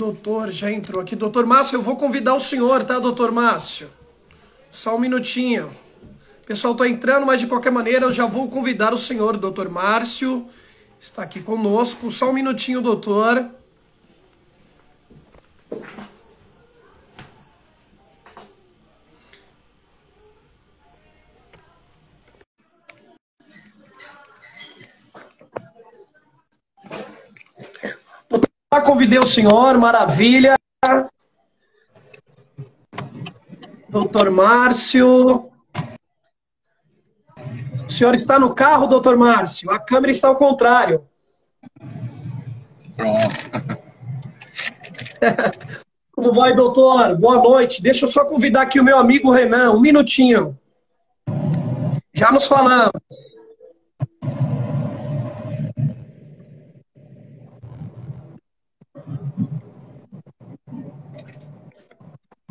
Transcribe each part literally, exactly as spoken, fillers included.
Doutor, já entrou aqui. Doutor Márcio, eu vou convidar o senhor, tá, doutor Márcio? Só um minutinho. O pessoal tá entrando, mas de qualquer maneira eu já vou convidar o senhor, doutor Márcio. Está aqui conosco. Só um minutinho, doutor. Já convidei o senhor, maravilha. Doutor Márcio. O senhor está no carro, doutor Márcio? A câmera está ao contrário. Pronto. Como vai, doutor? Boa noite. Deixa eu só convidar aqui o meu amigo Renan, um minutinho. Já nos falamos.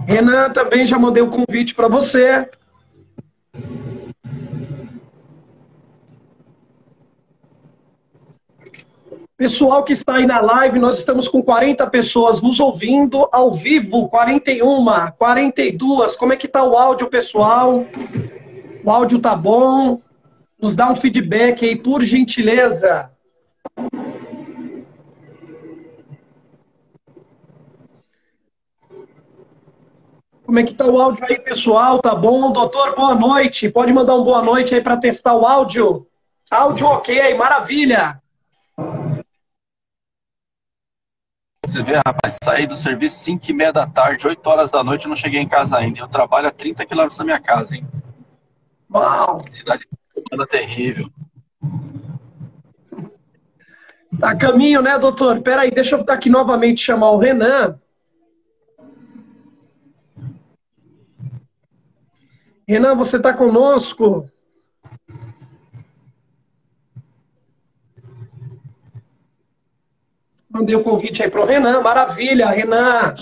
Renan, também já mandei o convite para você. Pessoal que está aí na live, nós estamos com quarenta pessoas nos ouvindo ao vivo, quarenta e um, quarenta e dois. Como é que tá o áudio, pessoal? O áudio tá bom? Nos dá um feedback aí, por gentileza. Como é que tá o áudio aí, pessoal? Tá bom? Doutor, boa noite. Pode mandar um boa noite aí para testar o áudio. Áudio ok, maravilha. Você vê, rapaz, saí do serviço cinco e meia da tarde, oito horas da noite, eu não cheguei em casa ainda. Eu trabalho a trinta quilômetros da minha casa, hein? Uau! Cidade terrível. Tá a caminho, né, doutor? Peraí, deixa eu aqui novamente chamar o Renan. Renan, você está conosco? Mandei o convite aí para o Renan. Maravilha, Renan.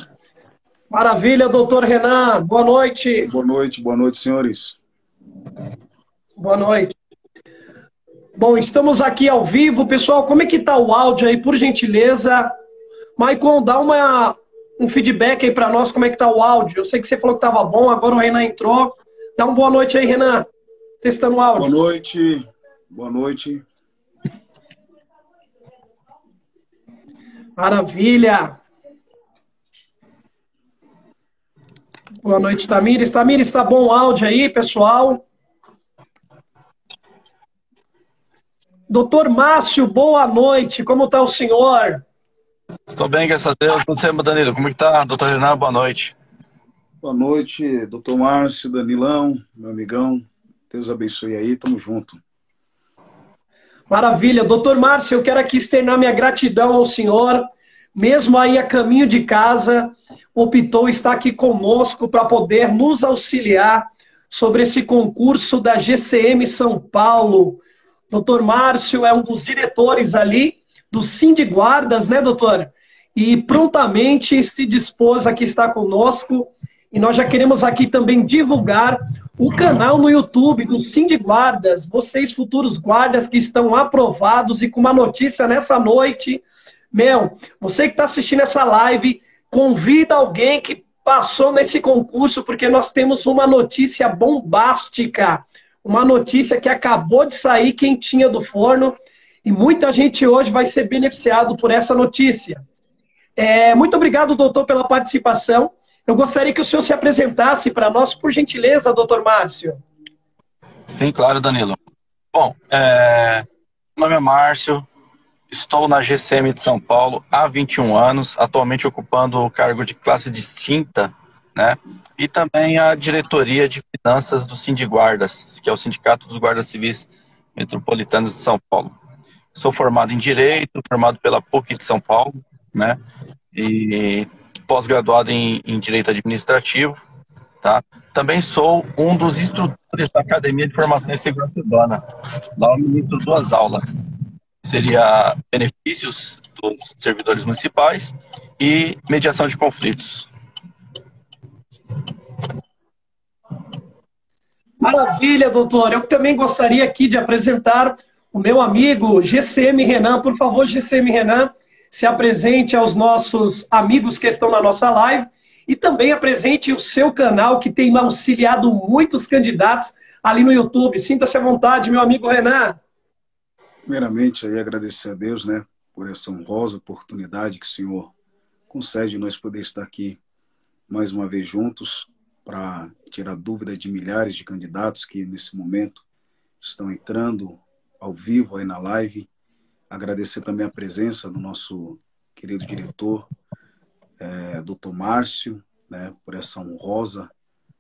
Maravilha, doutor Renan. Boa noite. Boa noite, boa noite, senhores. Boa noite. Bom, estamos aqui ao vivo. Pessoal, como é que está o áudio aí, por gentileza? Maicon, dá uma, um feedback aí para nós, como é que está o áudio. Eu sei que você falou que estava bom, agora o Renan entrou. Dá uma boa noite aí, Renan. Testando o áudio. Boa noite. Boa noite. Maravilha. Boa noite, Tamires. Tamires, tá bom o áudio aí, pessoal? Doutor Márcio, boa noite. Como tá o senhor? Estou bem, graças a Deus. Você, Danilo, como é que tá? Doutor Renan, boa noite. Boa noite, doutor Márcio, Danilão, meu amigão. Deus abençoe aí, tamo junto. Maravilha. Doutor Márcio, eu quero aqui externar minha gratidão ao senhor. Mesmo aí a caminho de casa, optou estar aqui conosco para poder nos auxiliar sobre esse concurso da G C M São Paulo. Doutor Márcio é um dos diretores ali do Sindiguardas, né, doutor? E prontamente se dispôs aqui estar conosco. E nós já queremos aqui também divulgar o canal no YouTube do Sindiguardas. Vocês, futuros guardas que estão aprovados e com uma notícia nessa noite. Meu, você que está assistindo essa live, convida alguém que passou nesse concurso, porque nós temos uma notícia bombástica. Uma notícia que acabou de sair quentinha do forno. E muita gente hoje vai ser beneficiado por essa notícia. É, muito obrigado, doutor, pela participação. Eu gostaria que o senhor se apresentasse para nós, por gentileza, doutor Márcio. Sim, claro, Danilo. Bom, é... meu nome é Márcio, estou na G C M de São Paulo há vinte e um anos, atualmente ocupando o cargo de classe distinta, né? E também a diretoria de finanças do Sindiguardas, que é o Sindicato dos Guardas Civis Metropolitanos de São Paulo. Sou formado em Direito, formado pela P U C de São Paulo, né? E... pós-graduado em, em Direito Administrativo, tá? Também sou um dos instrutores da Academia de Formação e Segurança Urbana. Lá eu ministro duas aulas. Seria benefícios dos servidores municipais e mediação de conflitos. Maravilha, doutor. Eu também gostaria aqui de apresentar o meu amigo G C M Renan. Por favor, G C M Renan. se apresente aos nossos amigos que estão na nossa live e também apresente o seu canal, que tem auxiliado muitos candidatos ali no YouTube. Sinta-se à vontade, meu amigo Renan. Primeiramente, eu agradecer a Deus, né, por essa honrosa oportunidade que o Senhor concede a nós poder estar aqui mais uma vez juntos para tirar dúvida de milhares de candidatos que nesse momento estão entrando ao vivo aí na live. Agradecer também a presença do nosso querido diretor, é, doutor Márcio, né, por essa honrosa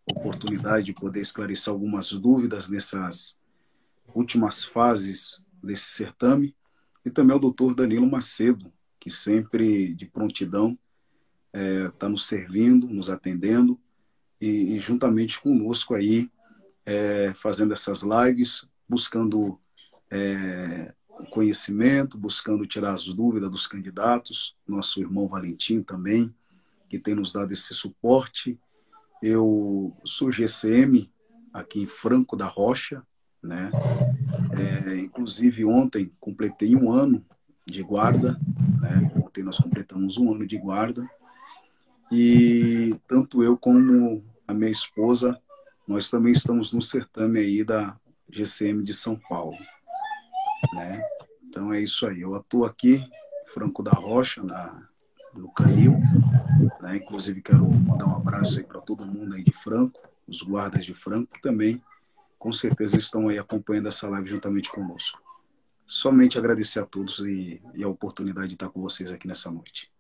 oportunidade de poder esclarecer algumas dúvidas nessas últimas fases desse certame, e também ao doutor Danilo Macedo, que sempre de prontidão está é, nos servindo, nos atendendo, e, e juntamente conosco aí, é, fazendo essas lives, buscando é, conhecimento, buscando tirar as dúvidas dos candidatos, nosso irmão Valentim também, que tem nos dado esse suporte. Eu sou G C M aqui em Franco da Rocha, né? É, inclusive ontem completei um ano de guarda, né? Ontem nós completamos um ano de guarda, e tanto eu como a minha esposa, nós também estamos no certame aí da G C M de São Paulo, né? Então é isso aí, eu atuo aqui Franco da Rocha, na, no Canil, né? Inclusive quero mandar um abraço aí para todo mundo aí de Franco, os guardas de Franco também, com certeza estão aí acompanhando essa live juntamente conosco. Somente agradecer a todos e, e a oportunidade de estar com vocês aqui nessa noite.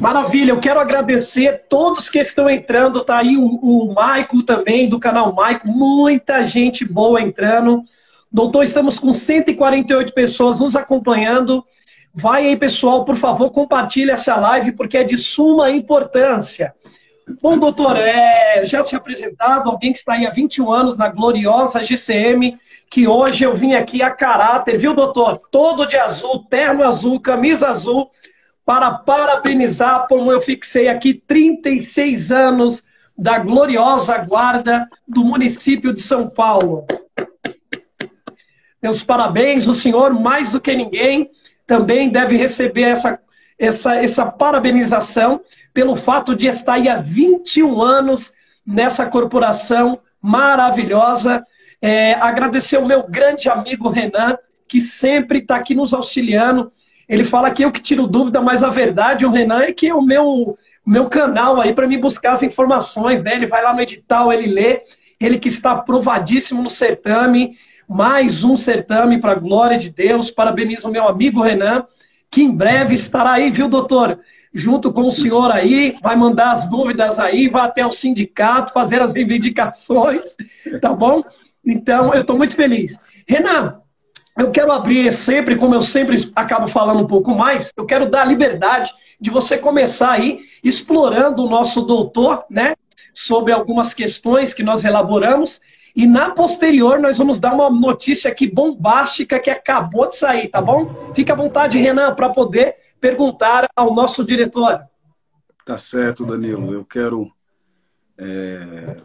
Maravilha, eu quero agradecer a todos que estão entrando, tá aí o, o Maico também, do canal Maico, muita gente boa entrando. Doutor, estamos com cento e quarenta e oito pessoas nos acompanhando. Vai aí, pessoal, por favor, compartilhe essa live, porque é de suma importância. Bom, doutor, é, já se apresentado, alguém que está aí há vinte e um anos na gloriosa G C M, que hoje eu vim aqui a caráter, viu, doutor? Todo de azul, terno azul, camisa azul, para parabenizar, como eu fixei aqui, trinta e seis anos da gloriosa guarda do município de São Paulo. Meus parabéns, o senhor, mais do que ninguém, também deve receber essa, essa, essa parabenização, pelo fato de estar aí há vinte e um anos nessa corporação maravilhosa. É, agradecer o meu grande amigo Renan, que sempre está aqui nos auxiliando. Ele fala que eu que tiro dúvida, mas a verdade, o Renan, é que é o meu, meu canal aí para me buscar as informações, né? Ele vai lá no edital, ele lê, ele que está aprovadíssimo no certame, mais um certame para a glória de Deus. Parabenizo o meu amigo Renan, que em breve estará aí, viu, doutor? Junto com o senhor aí, vai mandar as dúvidas aí, vai até o sindicato fazer as reivindicações, tá bom? Então, eu estou muito feliz. Renan, eu quero abrir sempre, como eu sempre acabo falando um pouco mais, eu quero dar a liberdade de você começar aí explorando o nosso doutor, né? Sobre algumas questões que nós elaboramos, e na posterior nós vamos dar uma notícia aqui bombástica que acabou de sair, tá bom? Fica à vontade, Renan, para poder perguntar ao nosso diretor. Tá certo, Danilo. Eu quero... É,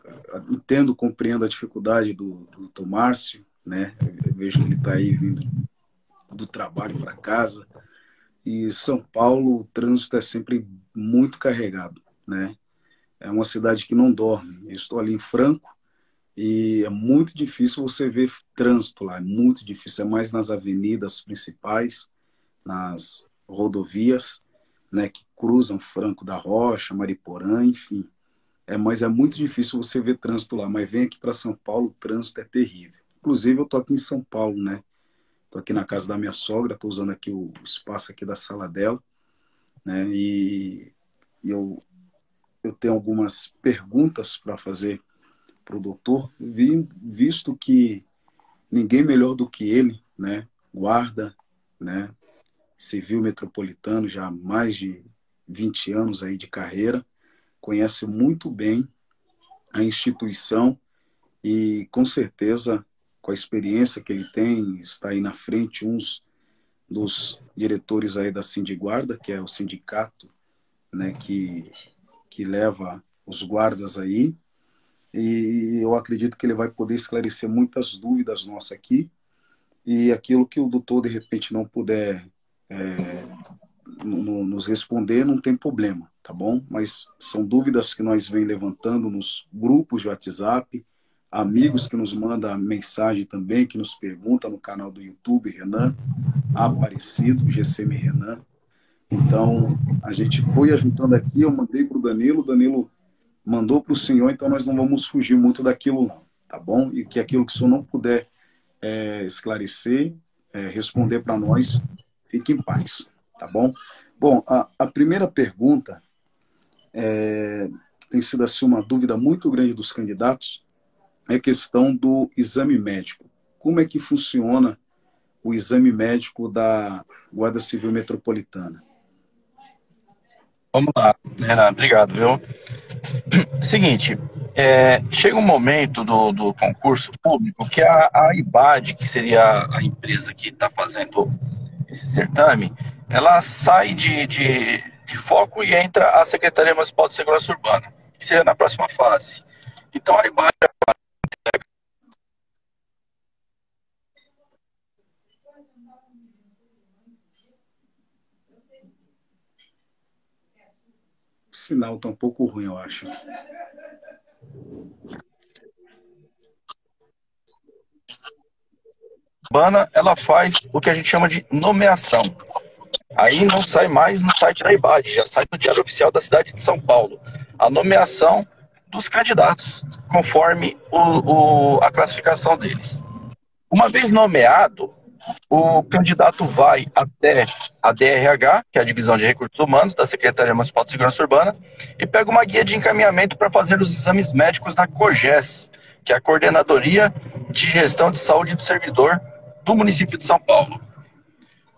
entendo, compreendo a dificuldade do doutor Márcio, né? Eu vejo que ele está aí vindo do trabalho para casa. E São Paulo, o trânsito é sempre muito carregado, né? É uma cidade que não dorme. Eu estou ali em Franco e é muito difícil você ver trânsito lá. É muito difícil. É mais nas avenidas principais, nas... rodovias, né, que cruzam Franco da Rocha, Mariporã, enfim. É, mas é muito difícil você ver trânsito lá. Mas vem aqui para São Paulo, o trânsito é terrível. Inclusive, eu tô aqui em São Paulo, né? Tô aqui na casa da minha sogra, tô usando aqui o espaço aqui da sala dela, né? E, e eu, eu tenho algumas perguntas para fazer pro doutor, visto que ninguém melhor do que ele, né? Guarda, né? Civil metropolitano, já há mais de vinte anos aí de carreira, conhece muito bem a instituição e, com certeza, com a experiência que ele tem, está aí na frente uns dos diretores aí da Sindiguarda, que é o sindicato, né, que, que leva os guardas aí, e eu acredito que ele vai poder esclarecer muitas dúvidas nossas aqui. e aquilo que o doutor, de repente, não puder é, nos responder, não tem problema, tá bom? Mas são dúvidas que nós vem levantando nos grupos de WhatsApp, amigos que nos mandam mensagem também, que nos perguntam no canal do YouTube, Renan, Aparecido, G C M Renan. Então, a gente foi ajuntando aqui, eu mandei para o Danilo, o Danilo mandou para o senhor, então nós não vamos fugir muito daquilo não, tá bom? E que aquilo que o senhor não puder é, esclarecer, é, responder para nós, fique em paz, tá bom? Bom, a, a primeira pergunta é, tem sido assim uma dúvida muito grande dos candidatos, é a questão do exame médico. Como é que funciona o exame médico da Guarda Civil Metropolitana? Vamos lá, Renan, obrigado, viu? Seguinte, é, chega um momento do, do concurso público que a, a I B A D, que seria a empresa que está fazendo esse certame, ela sai de, de, de foco e entra a Secretaria Municipal de Segurança Urbana, que seria na próxima fase. Então, a I B A D... Sinal tá um pouco ruim, eu acho. Urbana, ela faz o que a gente chama de nomeação. Aí não sai mais no site da I B A D, já sai no Diário Oficial da Cidade de São Paulo. A nomeação dos candidatos, conforme o, o, a classificação deles. Uma vez nomeado, o candidato vai até a D R H, que é a Divisão de Recursos Humanos da Secretaria Municipal de Segurança Urbana, e pega uma guia de encaminhamento para fazer os exames médicos da COGES, que é a Coordenadoria de Gestão de Saúde do Servidor do município de São Paulo.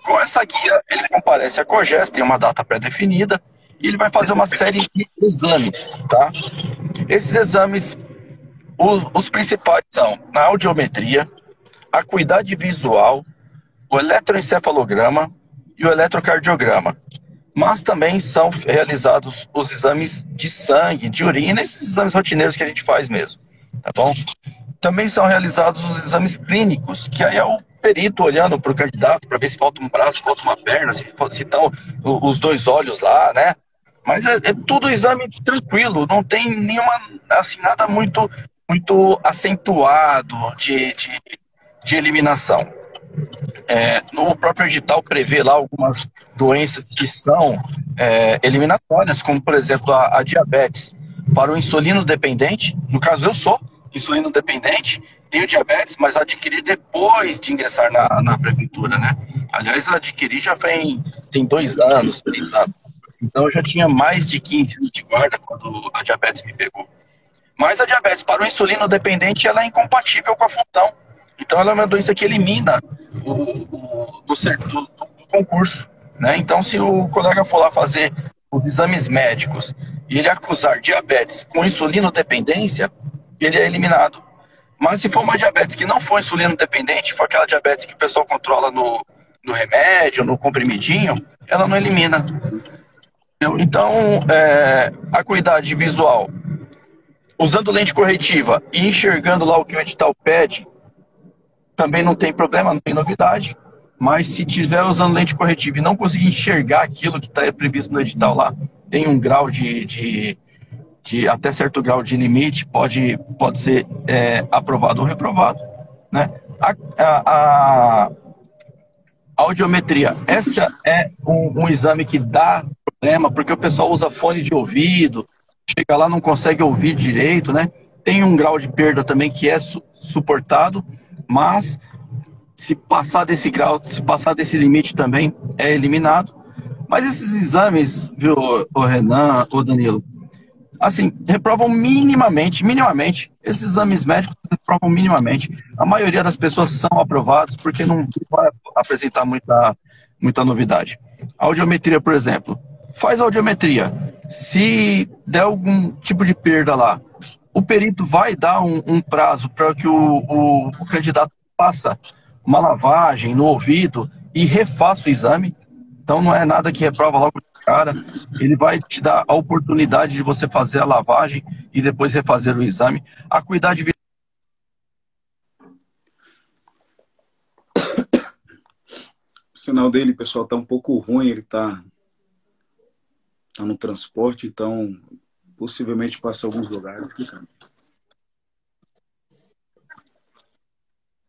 Com essa guia, ele comparece à COGES, tem uma data pré-definida, e ele vai fazer uma série de exames, tá? Esses exames, os, os principais são a audiometria, a acuidade visual, o eletroencefalograma e o eletrocardiograma. Mas também são realizados os exames de sangue, de urina, esses exames rotineiros que a gente faz mesmo, tá bom? Também são realizados os exames clínicos, que aí é o perito olhando para o candidato para ver se falta um braço, falta uma perna, se, se estão os dois olhos lá, né? Mas é, é tudo exame tranquilo, não tem nenhuma, assim, nada muito, muito acentuado de... de de eliminação. É, no próprio edital prevê lá algumas doenças que são é, eliminatórias, como por exemplo a, a diabetes. Para o insulino dependente, no caso eu sou insulino dependente, tenho diabetes, mas adquiri depois de ingressar na, na prefeitura, né? Aliás, adquiri já tem, tem dois anos, três anos. Então eu já tinha mais de quinze anos de guarda quando a diabetes me pegou. Mas a diabetes para o insulino dependente, ela é incompatível com a função. Então, ela é uma doença que elimina o, o, o certo do, do concurso, né? Então, se o colega for lá fazer os exames médicos e ele acusar diabetes com insulinodependência, ele é eliminado. Mas se for uma diabetes que não for insulinodependente, for aquela diabetes que o pessoal controla no, no remédio, no comprimidinho, ela não elimina. Então, é, acuidade visual, usando lente corretiva e enxergando lá o que o edital pede, também não tem problema, não tem novidade, mas se estiver usando lente corretiva e não conseguir enxergar aquilo que está previsto no edital lá, tem um grau de, de, de até certo grau de limite, pode, pode ser é, aprovado ou reprovado, né? A, a, a audiometria, essa é um, um exame que dá problema, porque o pessoal usa fone de ouvido, chega lá não consegue ouvir direito, né? Tem um grau de perda também que é su- suportado, mas se passar desse grau, se passar desse limite também é eliminado. Mas esses exames, viu, o Renan, o Danilo, assim, reprovam minimamente, minimamente, esses exames médicos reprovam minimamente. A maioria das pessoas são aprovados porque não vai apresentar muita, muita novidade. A audiometria, por exemplo, faz audiometria. Se der algum tipo de perda lá, o perito vai dar um, um prazo para que o, o, o candidato faça uma lavagem no ouvido e refaça o exame. Então não é nada que reprova logo de cara. Ele vai te dar a oportunidade de você fazer a lavagem e depois refazer o exame. A acuidade visual. sinal dele, pessoal, tá um pouco ruim, ele tá, tá no transporte, então possivelmente passa alguns lugares.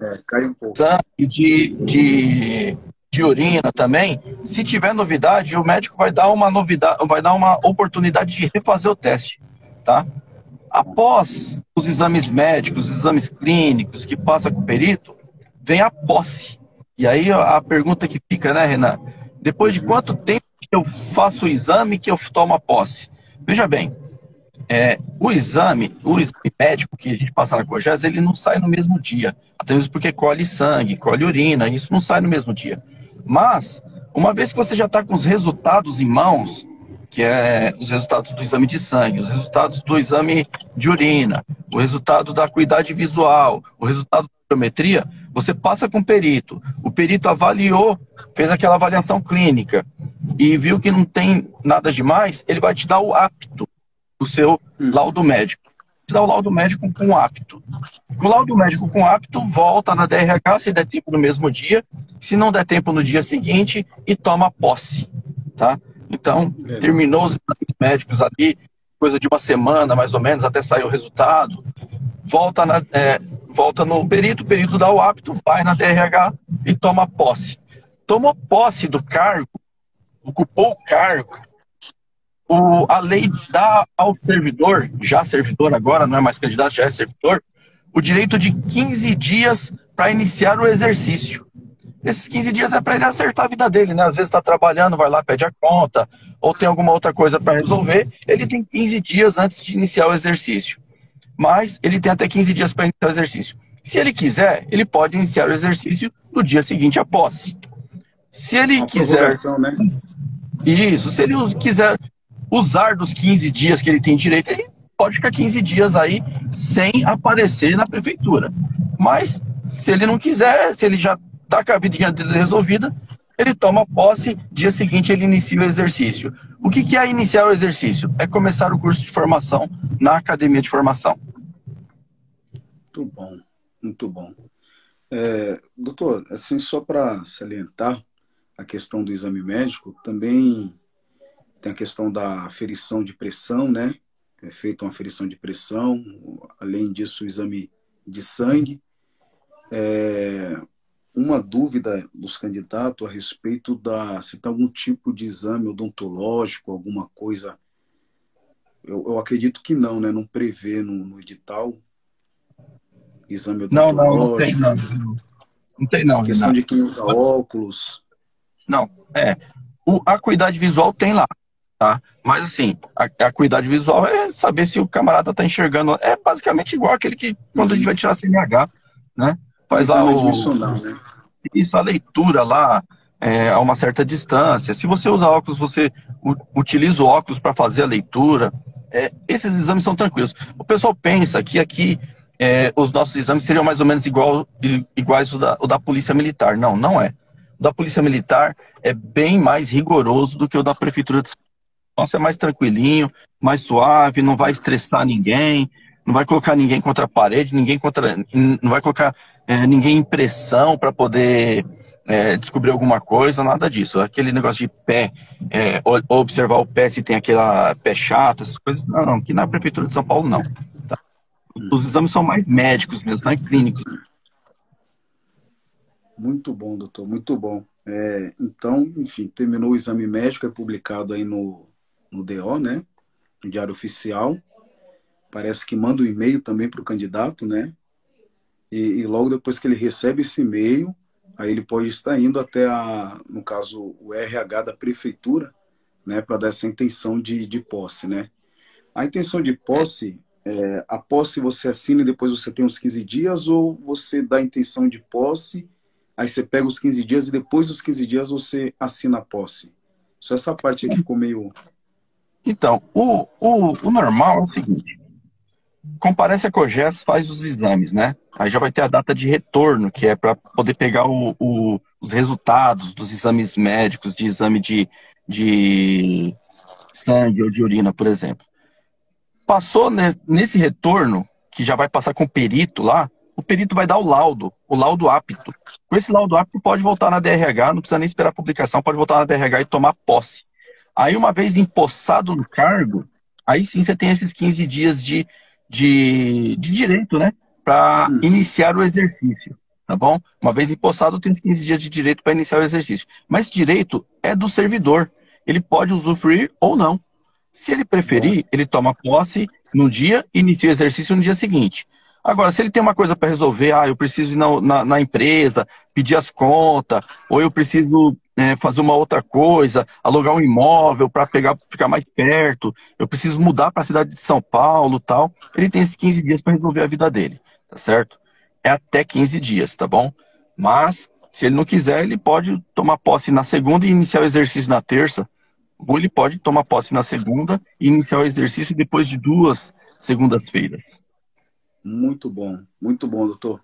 É, cai um pouco. De, de, de urina também, se tiver novidade, o médico vai dar uma novidade, vai dar uma oportunidade de refazer o teste, tá? Após os exames médicos, os exames clínicos que passa com o perito, vem a posse. E aí a pergunta que fica, né, Renan? Depois de quanto tempo que eu faço o exame que eu tomo a posse? Veja bem, é, o, exame, o exame médico que a gente passa na COGES, ele não sai no mesmo dia. Até mesmo porque colhe sangue, colhe urina, isso não sai no mesmo dia. Mas, uma vez que você já está com os resultados em mãos, que é os resultados do exame de sangue, os resultados do exame de urina, o resultado da acuidade visual, o resultado da biometria, você passa com o perito. O perito avaliou, fez aquela avaliação clínica e viu que não tem nada demais, ele vai te dar o apto, o seu laudo médico. Te dá o laudo médico com apto. O laudo médico com apto volta na D R H, se der tempo no mesmo dia, se não der tempo no dia seguinte, e toma posse, tá? Então, terminou os exames médicos ali, coisa de uma semana, mais ou menos, até sair o resultado. Volta, na, é, volta no perito, o perito dá o apto, vai na D R H e toma posse. Tomou posse do cargo, ocupou o cargo, o, a lei dá ao servidor, já servidor agora, não é mais candidato, já é servidor, o direito de quinze dias para iniciar o exercício. Esses quinze dias é para ele acertar a vida dele, né? Às vezes está trabalhando, vai lá, pede a conta, ou tem alguma outra coisa para resolver. Ele tem quinze dias antes de iniciar o exercício. Mas ele tem até quinze dias para iniciar o exercício. Se ele quiser, ele pode iniciar o exercício no dia seguinte à posse. Se ele quiser... né? Isso, se ele quiser usar dos quinze dias que ele tem direito, ele pode ficar quinze dias aí sem aparecer na prefeitura. Mas se ele não quiser, se ele já... tá com a vidinha dele resolvida, ele toma posse, dia seguinte ele inicia o exercício. O que, que é iniciar o exercício? É começar o curso de formação na Academia de Formação. Muito bom, muito bom. É, doutor, assim, só para salientar a questão do exame médico, também tem a questão da aferição de pressão, né? É feita uma aferição de pressão, além disso o exame de sangue. É... Uma dúvida dos candidatos a respeito da... se tem algum tipo de exame odontológico, alguma coisa... Eu, eu acredito que não, né? Não prevê no, no edital exame odontológico. Não, não, não tem, não. Não tem, não. A questão não. de quem usa óculos. Não, é... O, a acuidade visual tem lá, tá? Mas, assim, a, a acuidade visual é saber se o camarada tá enxergando... É basicamente igual aquele que, quando a gente vai tirar C N H, né? Faz lá o, isso, a leitura lá é, a uma certa distância. Se você usa óculos, você utiliza o óculos para fazer a leitura. É, esses exames são tranquilos. O pessoal pensa que aqui é, os nossos exames seriam mais ou menos igual, iguais o da, o da Polícia Militar. Não, não é. O da Polícia Militar é bem mais rigoroso do que o da Prefeitura de São Paulo. Nossa, é mais tranquilinho, mais suave, não vai estressar ninguém. Não vai colocar ninguém contra a parede, ninguém contra, não vai colocar é, ninguém em pressão para poder é, descobrir alguma coisa, nada disso. Aquele negócio de pé, é, observar o pé, se tem aquela pé chato, essas coisas, não, não, que na Prefeitura de São Paulo não. Tá? Os exames são mais médicos mesmo, são clínicos. Muito bom, doutor, muito bom. É, então, enfim, terminou o exame médico, é publicado aí no, no D O, né? No Diário Oficial. Parece que manda um e-mail também para o candidato, né? E, e logo depois que ele recebe esse e-mail, aí ele pode estar indo até, a, no caso, o R H da prefeitura, né? Para dar essa intenção de, de posse, né? A intenção de posse, é, a posse você assina e depois você tem os quinze dias, ou você dá a intenção de posse, aí você pega os quinze dias e depois dos quinze dias você assina a posse? Só essa parte aqui ficou meio... Então, o, o, o normal é o seguinte... Comparece a COGES, faz os exames, né? Aí já vai ter a data de retorno, que é para poder pegar o, o, os resultados dos exames médicos, de exame de, de sangue ou de urina, por exemplo. Passou, né, nesse retorno, que já vai passar com o perito lá, o perito vai dar o laudo, o laudo apto. Com esse laudo apto pode voltar na D R H, não precisa nem esperar a publicação, pode voltar na D R H e tomar posse. Aí, uma vez empossado no cargo, aí sim você tem esses quinze dias de, de, de direito, né? Para hum. iniciar o exercício, tá bom? Uma vez empossado, tem esses quinze dias de direito para iniciar o exercício. Mas direito é do servidor. Ele pode usufruir ou não. Se ele preferir, ele toma posse num dia e inicia o exercício no dia seguinte. Agora, se ele tem uma coisa para resolver, ah, eu preciso ir na, na, na empresa, pedir as contas, ou eu preciso é, fazer uma outra coisa, alugar um imóvel para pegar, ficar mais perto, eu preciso mudar para a cidade de São Paulo, tal, ele tem esses quinze dias para resolver a vida dele, tá certo? É até quinze dias, tá bom? Mas, se ele não quiser, ele pode tomar posse na segunda e iniciar o exercício na terça, ou ele pode tomar posse na segunda e iniciar o exercício depois de duas segundas-feiras. Muito bom, muito bom, doutor.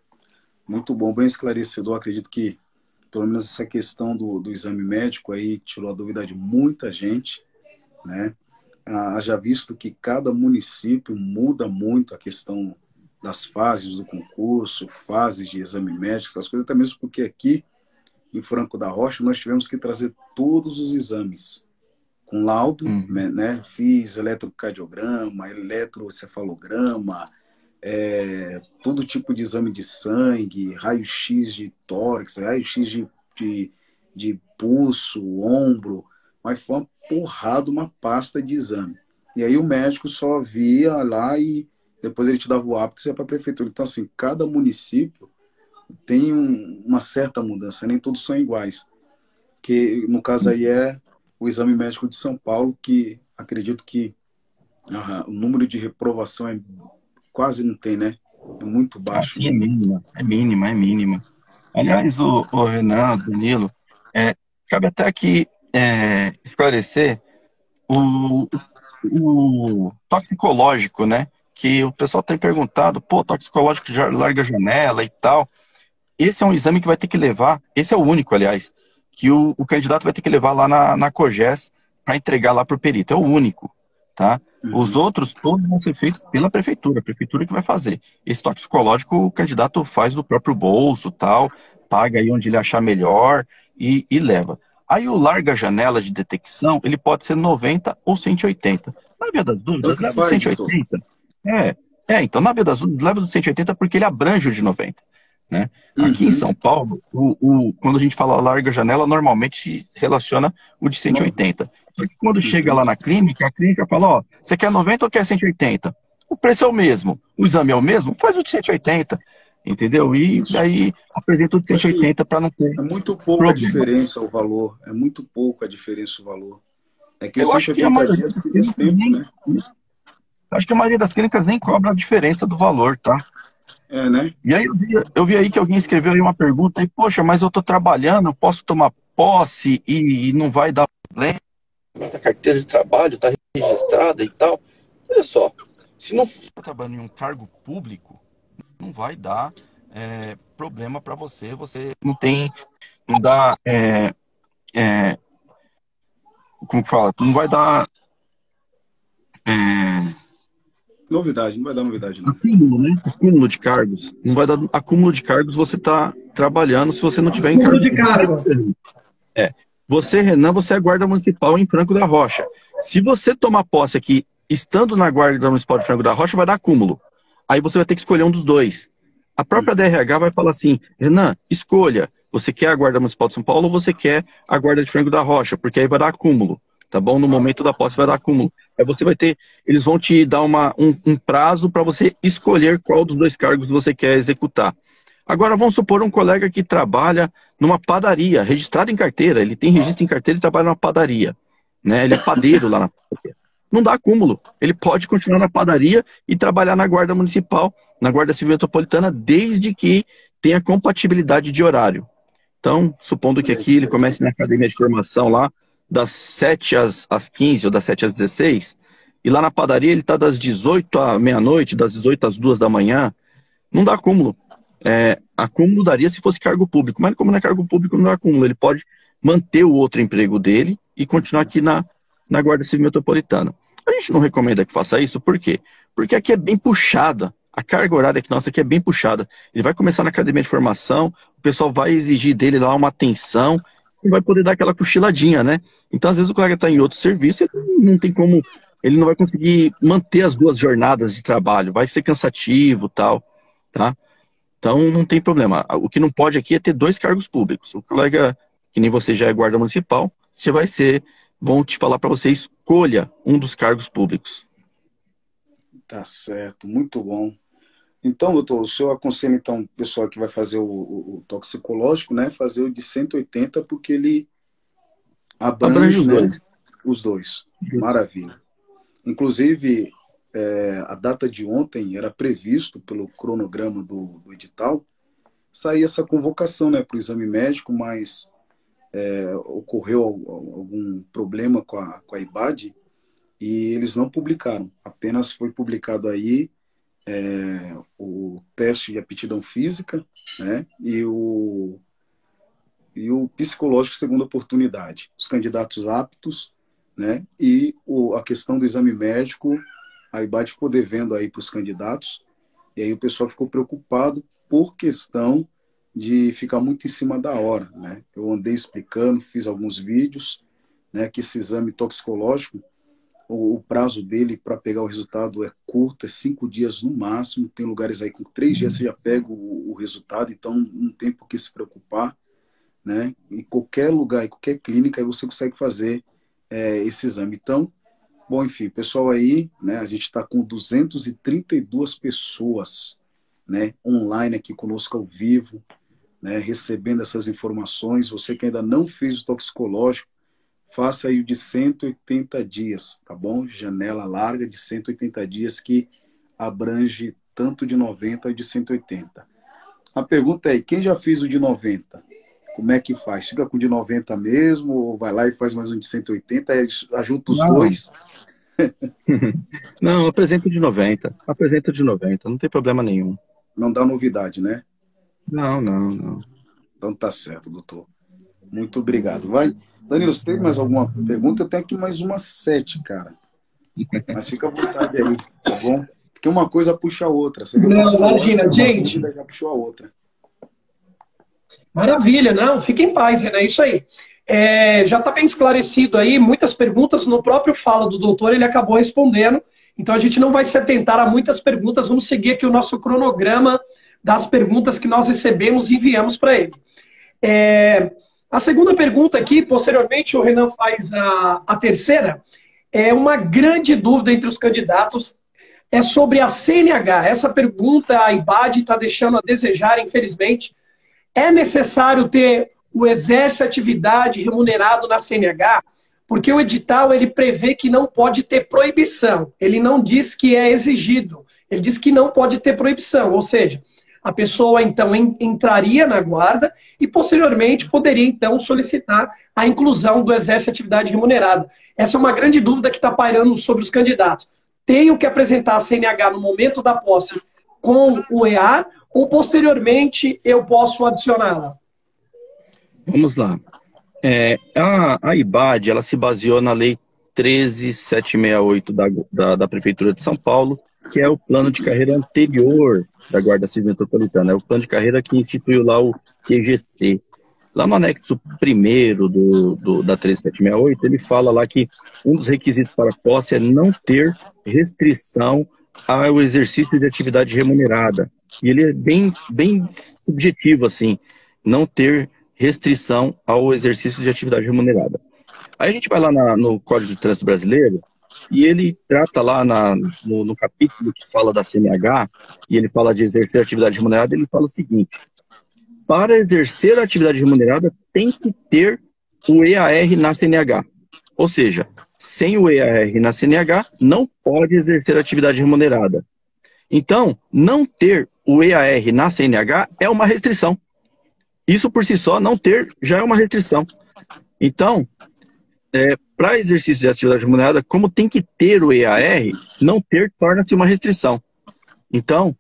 Muito bom, bem esclarecedor. Acredito que, pelo menos, essa questão do, do exame médico aí tirou a dúvida de muita gente, né? Ah, já visto que cada município muda muito a questão das fases do concurso, fases de exame médico, essas coisas, até mesmo porque aqui, em Franco da Rocha, nós tivemos que trazer todos os exames com laudo, uhum. né? Fiz eletrocardiograma, eletrocefalograma, É, todo tipo de exame de sangue, raio-x de tórax, raio-x de, de, de pulso, ombro, mas foi uma porrada, uma pasta de exame. E aí o médico só via lá e depois ele te dava o apto e ia para a prefeitura. Então, assim, cada município tem um, uma certa mudança, nem todos são iguais. Que, no caso aí, é o exame médico de São Paulo, que acredito que uhum, o número de reprovação é quase não tem, né? É muito baixo. Assim, é mínima, é mínima, é mínima. Aliás, o, o Renan, o Danilo, é, cabe até aqui é, esclarecer o, o toxicológico, né? Que o pessoal tem perguntado, pô, toxicológico já larga a janela e tal. Esse é um exame que vai ter que levar, esse é o único, aliás, que o, o candidato vai ter que levar lá na, na COGES para entregar lá para o perito, é o único, tá? Os outros, todos vão ser feitos pela prefeitura, a prefeitura que vai fazer. Esse toxicológico, o candidato faz do próprio bolso, tal, paga aí onde ele achar melhor e, e leva. Aí o larga-janela de detecção, ele pode ser noventa ou cento e oitenta. Na via das dúvidas, leva do cento e oitenta. É, é, então, na via das dúvidas, leva do cento e oitenta porque ele abrange o de noventa. Né? Uhum. Aqui em São Paulo, o, o, quando a gente fala larga janela, normalmente se relaciona o de cento e oitenta. Só que quando chega lá na clínica, a clínica fala, ó, você quer noventa ou quer cento e oitenta? O preço é o mesmo, o exame é o mesmo, faz o de cento e oitenta, entendeu? E daí apresenta o de cento e oitenta para não ter. É muito pouco problemas. A diferença o valor, é muito pouco a diferença o valor. É que eu acho que a maioria das clínicas nem, né? acho que a maioria das clínicas nem cobra a diferença do valor, tá? É, né? E aí eu vi, eu vi aí que alguém escreveu aí uma pergunta aí, poxa, mas eu tô trabalhando, eu posso tomar posse e, e não vai dar problema? A carteira de trabalho tá registrada e tal. Olha só, se não for trabalhando em um cargo público, não vai dar é, problema para você, você não tem, não dá, é, é, como que fala? Não vai dar... É, novidade, não vai dar novidade. Não. Acúmulo, né? Acúmulo de cargos. Não vai dar acúmulo de cargos, você tá trabalhando se você não tiver em cargo. Acúmulo de cargos. É. Você, Renan, você é guarda municipal em Franco da Rocha. Se você tomar posse aqui, estando na guarda municipal de Franco da Rocha, vai dar acúmulo. Aí você vai ter que escolher um dos dois. A própria D R H vai falar assim, Renan, escolha, você quer a guarda municipal de São Paulo ou você quer a guarda de Franco da Rocha, porque aí vai dar acúmulo. Tá bom? No momento da posse vai dar acúmulo. Aí você vai ter, eles vão te dar uma, um, um prazo para você escolher qual dos dois cargos você quer executar. Agora vamos supor um colega que trabalha numa padaria, registrado em carteira, ele tem registro em carteira e trabalha numa padaria, né? Ele é padeiro lá na padaria. Não dá acúmulo. Ele pode continuar na padaria e trabalhar na guarda municipal, na guarda civil metropolitana, desde que tenha compatibilidade de horário. Então, supondo que aqui ele comece na academia de formação lá, das sete às quinze ou das sete às dezesseis, e lá na padaria ele está das dezoito à meia-noite, das dezoito às duas da manhã, não dá acúmulo. É, acúmulo daria se fosse cargo público, mas como não é cargo público, não dá acúmulo. Ele pode manter o outro emprego dele e continuar aqui na, na Guarda Civil Metropolitana. A gente não recomenda que faça isso, por quê? Porque aqui é bem puxada a carga horária que nossa aqui é bem puxada. Ele vai começar na academia de formação, o pessoal vai exigir dele lá uma atenção, e vai poder dar aquela cochiladinha, né? Então, às vezes, o colega está em outro serviço, ele não tem como, ele não vai conseguir manter as duas jornadas de trabalho, vai ser cansativo e tal, tá? Então, não tem problema. O que não pode aqui é ter dois cargos públicos. O colega, que nem você já é guarda municipal, você vai ser, vão te falar para você, escolha um dos cargos públicos. Tá certo, muito bom. Então, doutor, o senhor aconselha, então, o pessoal que vai fazer o, o, o toxicológico, né, fazer o de cento e oitenta, porque ele abrange, abrange os, né, dois. Os dois. Isso. Maravilha. Inclusive, é, a data de ontem era previsto pelo cronograma do, do edital, sair essa convocação, né, para o exame médico, mas é, ocorreu algum problema com a, com a I B A D e eles não publicaram. Apenas foi publicado aí É, o teste de aptidão física, né, e, o, e o psicológico segunda oportunidade, os candidatos aptos, né, e o, a questão do exame médico, a I B A D ficou devendo aí para os candidatos, e aí o pessoal ficou preocupado por questão de ficar muito em cima da hora, né. Eu andei explicando, fiz alguns vídeos, né, que esse exame toxicológico, o prazo dele para pegar o resultado é curto, é cinco dias no máximo. Tem lugares aí com três dias você já pega o, o resultado, então não tem por que se preocupar, né? Em qualquer lugar, em qualquer clínica, aí você consegue fazer é, esse exame. Então, bom, enfim, pessoal aí, né? A gente está com duzentas e trinta e duas pessoas, né, online aqui conosco ao vivo, né, recebendo essas informações. Você que ainda não fez o toxicológico, faça aí o de cento e oitenta dias, tá bom? Janela larga de cento e oitenta dias que abrange tanto de noventa e de cento e oitenta. A pergunta é, quem já fez o de noventa? Como é que faz? Fica com o de noventa mesmo ou vai lá e faz mais um de cento e oitenta? Ajunta os não. dois? Não, apresenta o de noventa. Apresenta o de noventa, não tem problema nenhum. Não dá novidade, né? Não, não, não. Então tá certo, doutor. Muito obrigado. Vai... Danilo, você tem mais alguma pergunta? Eu tenho aqui mais umas sete, cara. Mas fica à vontade aí, tá bom? Porque uma coisa puxa a outra. Você viu? Não, imagina, gente. Já puxou a outra. Maravilha, não. Fique em paz, Renan. É isso aí. É, já está bem esclarecido aí. Muitas perguntas no próprio fala do doutor, ele acabou respondendo. Então a gente não vai se atentar a muitas perguntas. Vamos seguir aqui o nosso cronograma das perguntas que nós recebemos e enviamos para ele. É... A segunda pergunta aqui, posteriormente o Renan faz a, a terceira, é uma grande dúvida entre os candidatos, é sobre a C N H. Essa pergunta a I B A D está deixando a desejar, infelizmente. É necessário ter o exerce atividade remunerado na C N H? Porque o edital ele prevê que não pode ter proibição, ele não diz que é exigido, ele diz que não pode ter proibição, ou seja... A pessoa, então, entraria na guarda e, posteriormente, poderia, então, solicitar a inclusão do exercício de atividade remunerada. Essa é uma grande dúvida que está pairando sobre os candidatos. Tenho que apresentar a C N H no momento da posse com o E A R ou, posteriormente, eu posso adicioná-la? Vamos lá. É, a, a I B A D, ela se baseou na Lei treze mil setecentos e sessenta e oito da, da, da Prefeitura de São Paulo, que é o plano de carreira anterior da Guarda Civil Metropolitana. É o plano de carreira que instituiu lá o Q G C. Lá no anexo primeiro do, do, da treze mil setecentos e sessenta e oito, ele fala lá que um dos requisitos para a posse é não ter restrição ao exercício de atividade remunerada. E ele é bem, bem subjetivo, assim, não ter restrição ao exercício de atividade remunerada. Aí a gente vai lá na, no Código de Trânsito Brasileiro, e ele trata lá na, no, no capítulo que fala da C N H, e ele fala de exercer atividade remunerada, ele fala o seguinte: para exercer a atividade remunerada tem que ter o E A R na C N H. Ou seja, sem o E A R na C N H, não pode exercer a atividade remunerada. Então, não ter o E A R na C N H é uma restrição. Isso por si só, não ter, já é uma restrição. Então, é... para exercício de atividade remunerada, como tem que ter o E A R, não ter torna-se uma restrição. Então,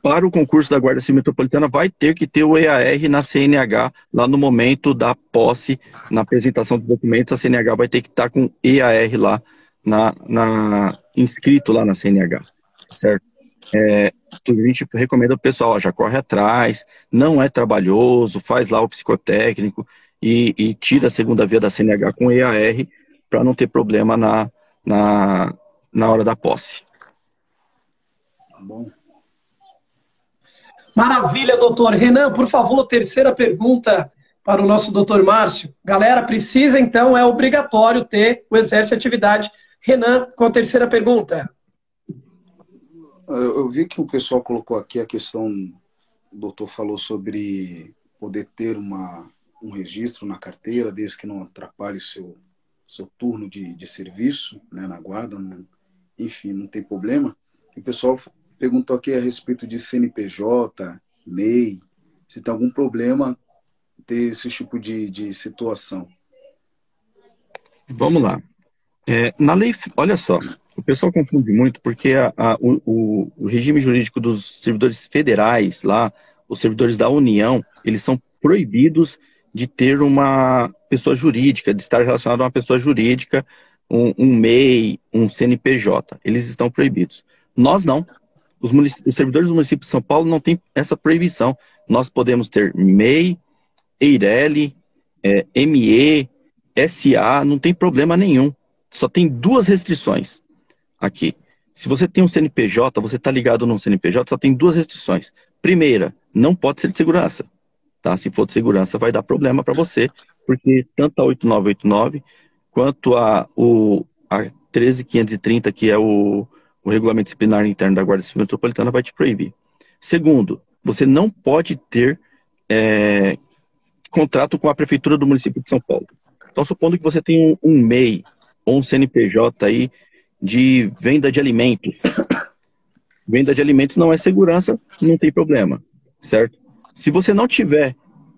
para o concurso da Guarda Civil Metropolitana, vai ter que ter o E A R na C N H, lá no momento da posse, na apresentação dos documentos, a C N H vai ter que estar com E A R lá, na, na, inscrito lá na C N H, certo? É, a gente recomenda ao pessoal, ó, já corre atrás, não é trabalhoso, faz lá o psicotécnico e, e tira a segunda via da C N H com E A R para não ter problema na, na, na hora da posse. Tá bom. Maravilha, doutor. Renan, por favor, terceira pergunta para o nosso doutor Márcio. Galera, precisa então, é obrigatório ter o exercício de atividade. Renan, com a terceira pergunta. Eu vi que o pessoal colocou aqui a questão, o doutor falou sobre poder ter uma, um registro na carteira, desde que não atrapalhe seu, seu turno de, de serviço, né, na guarda, não, enfim, não tem problema. E o pessoal perguntou aqui a respeito de C N P J, M E I, se tem algum problema ter esse tipo de, de situação. Vamos lá. É, na lei, olha só, o pessoal confunde muito porque a, a, o, o regime jurídico dos servidores federais lá, os servidores da União, eles são proibidos de ter uma pessoa jurídica, de estar relacionado a uma pessoa jurídica, um, um M E I, um C N P J. Eles estão proibidos. Nós não. Os, os servidores do município de São Paulo não têm essa proibição. Nós podemos ter M E I, EIRELI, é, M E, S A, não tem problema nenhum. Só tem duas restrições aqui. Se você tem um C N P J, você está ligado num C N P J, só tem duas restrições. Primeira, não pode ser de segurança. Tá? Se for de segurança, vai dar problema para você, porque tanto a oito nove oito nove quanto a, o, a treze mil quinhentos e trinta, que é o, o regulamento disciplinar interno da Guarda Civil Metropolitana, vai te proibir. Segundo, você não pode ter... É, contrato com a Prefeitura do município de São Paulo. Então, supondo que você tem um, um M E I ou um C N P J aí de venda de alimentos. Venda de alimentos não é segurança, não tem problema, certo? Se você não tiver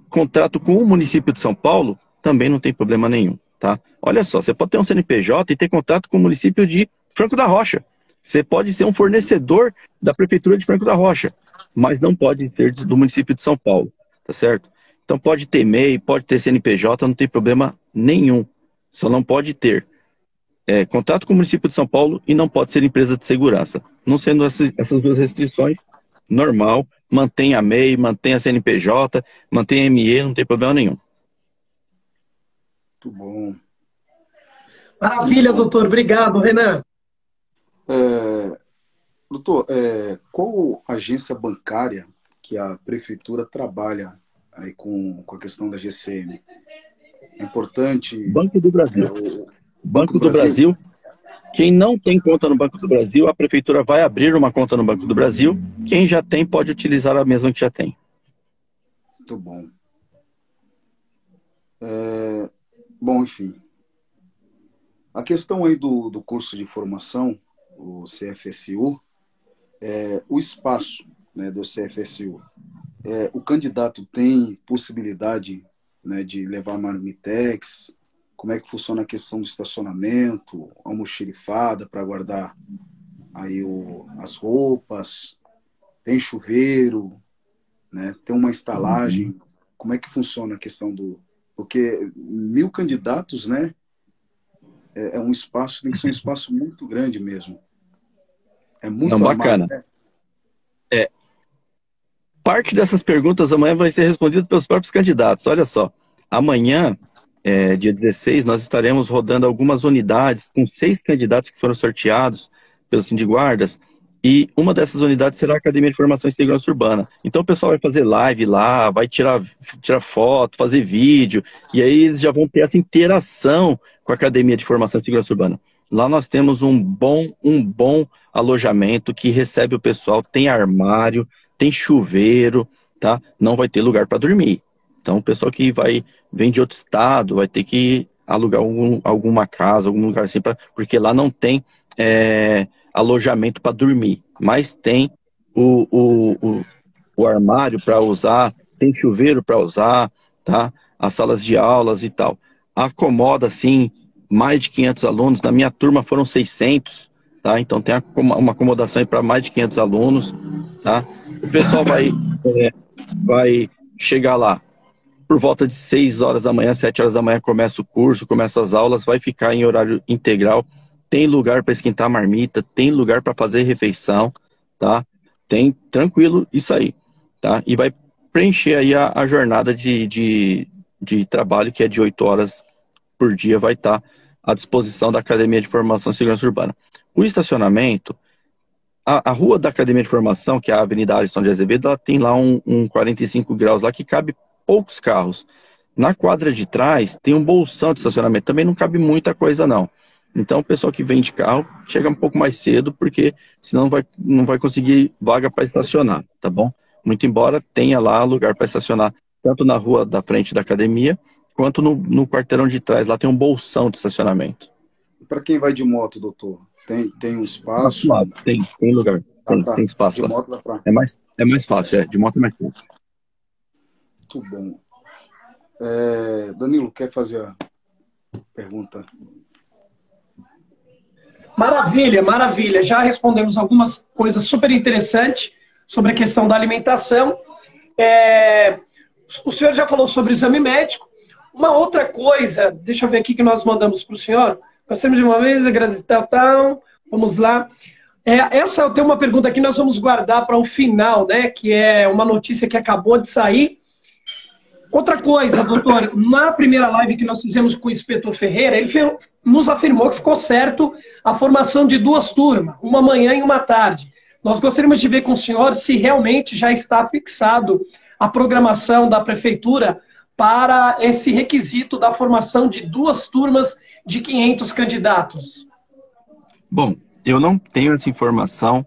contrato com o município de São Paulo, também não tem problema nenhum, tá? Olha só, você pode ter um C N P J e ter contrato com o município de Franco da Rocha. Você pode ser um fornecedor da Prefeitura de Franco da Rocha, mas não pode ser do município de São Paulo, tá certo? Então pode ter M E I, pode ter C N P J, não tem problema nenhum. Só não pode ter é, contrato com o município de São Paulo e não pode ser empresa de segurança. Não sendo essas, essas duas restrições, normal, mantenha a M E I, mantenha a C N P J, mantenha a M E, não tem problema nenhum. Muito bom. Maravilha, doutor. Obrigado, Renan. É, doutor, é, qual agência bancária que a prefeitura trabalha aí com, com a questão da G C M? É importante... Banco do Brasil. É, o... Banco do Brasil. Brasil. Quem não tem conta no Banco do Brasil, a Prefeitura vai abrir uma conta no Banco do Brasil. Quem já tem, pode utilizar a mesma que já tem. Muito bom. É... Bom, enfim. A questão aí do, do curso de formação, o C F S U, é o espaço, né, do C F S U. É, o candidato tem possibilidade, né, de levar marmitex? Como é que funciona a questão do estacionamento, almoxerifada para guardar aí o, as roupas? Tem chuveiro, né, tem uma estalagem? Como é que funciona a questão do... Porque mil candidatos, né, é, é um espaço, tem que ser um espaço muito grande mesmo. É muito então, amado, bacana. Né? É. Parte dessas perguntas amanhã vai ser respondida pelos próprios candidatos. Olha só, amanhã, é, dia dezesseis, nós estaremos rodando algumas unidades com seis candidatos que foram sorteados pelos Sindiguardas, e uma dessas unidades será a Academia de Formação e Segurança Urbana. Então o pessoal vai fazer live lá, vai tirar, tirar foto, fazer vídeo, e aí eles já vão ter essa interação com a Academia de Formação e Segurança Urbana. Lá nós temos um bom, um bom alojamento que recebe o pessoal, tem armário, tem chuveiro, tá? Não vai ter lugar para dormir. Então, o pessoal que vai, vem de outro estado vai ter que alugar algum, alguma casa, algum lugar assim, pra, porque lá não tem é, alojamento para dormir. Mas tem o, o, o, o armário para usar, tem chuveiro para usar, tá? As salas de aulas e tal. Acomoda, assim, mais de quinhentos alunos. Na minha turma foram seiscentos, tá? Então, tem uma acomodação para mais de quinhentos alunos, tá? O pessoal vai, é, vai chegar lá por volta de seis horas da manhã, sete horas da manhã começa o curso, começa as aulas, vai ficar em horário integral, tem lugar para esquentar a marmita, tem lugar para fazer refeição, tá? tem tranquilo isso aí, tá? E vai preencher aí a, a jornada de, de, de trabalho, que é de oito horas por dia, vai estar tá à disposição da Academia de Formação e Segurança Urbana. O estacionamento, a, a rua da Academia de Formação, que é a Avenida Ariston de Azevedo, ela tem lá um, um quarenta e cinco graus lá que cabe poucos carros. Na quadra de trás tem um bolsão de estacionamento, também não cabe muita coisa não. Então o pessoal que vem de carro chega um pouco mais cedo, porque senão não vai, não vai conseguir vaga para estacionar, tá bom? Muito embora tenha lá lugar para estacionar, tanto na rua da frente da academia, quanto no, no quarteirão de trás, lá tem um bolsão de estacionamento. Para quem vai de moto, doutor, tem, tem um espaço? Tem, tem lugar, tem, ah, tá. tem espaço de lá. Moto lá pra... é, mais, é mais fácil, é, de moto é mais fácil. Muito bom. É, Danilo, quer fazer a pergunta? Maravilha, maravilha. Já respondemos algumas coisas super interessantes sobre a questão da alimentação. É, o senhor já falou sobre o exame médico. Uma outra coisa, deixa eu ver aqui que nós mandamos para o senhor. Gostaríamos de uma vez agradecer, tal, tal. Vamos lá. É, essa eu tenho uma pergunta que nós vamos guardar para o final, né? Que é uma notícia que acabou de sair. Outra coisa, doutor, na primeira live que nós fizemos com o Inspetor Ferreira, ele nos afirmou que ficou certo a formação de duas turmas, uma manhã e uma tarde. Nós gostaríamos de ver com o senhor se realmente já está fixado a programação da Prefeitura para esse requisito da formação de duas turmas de quinhentos candidatos. Bom, eu não tenho essa informação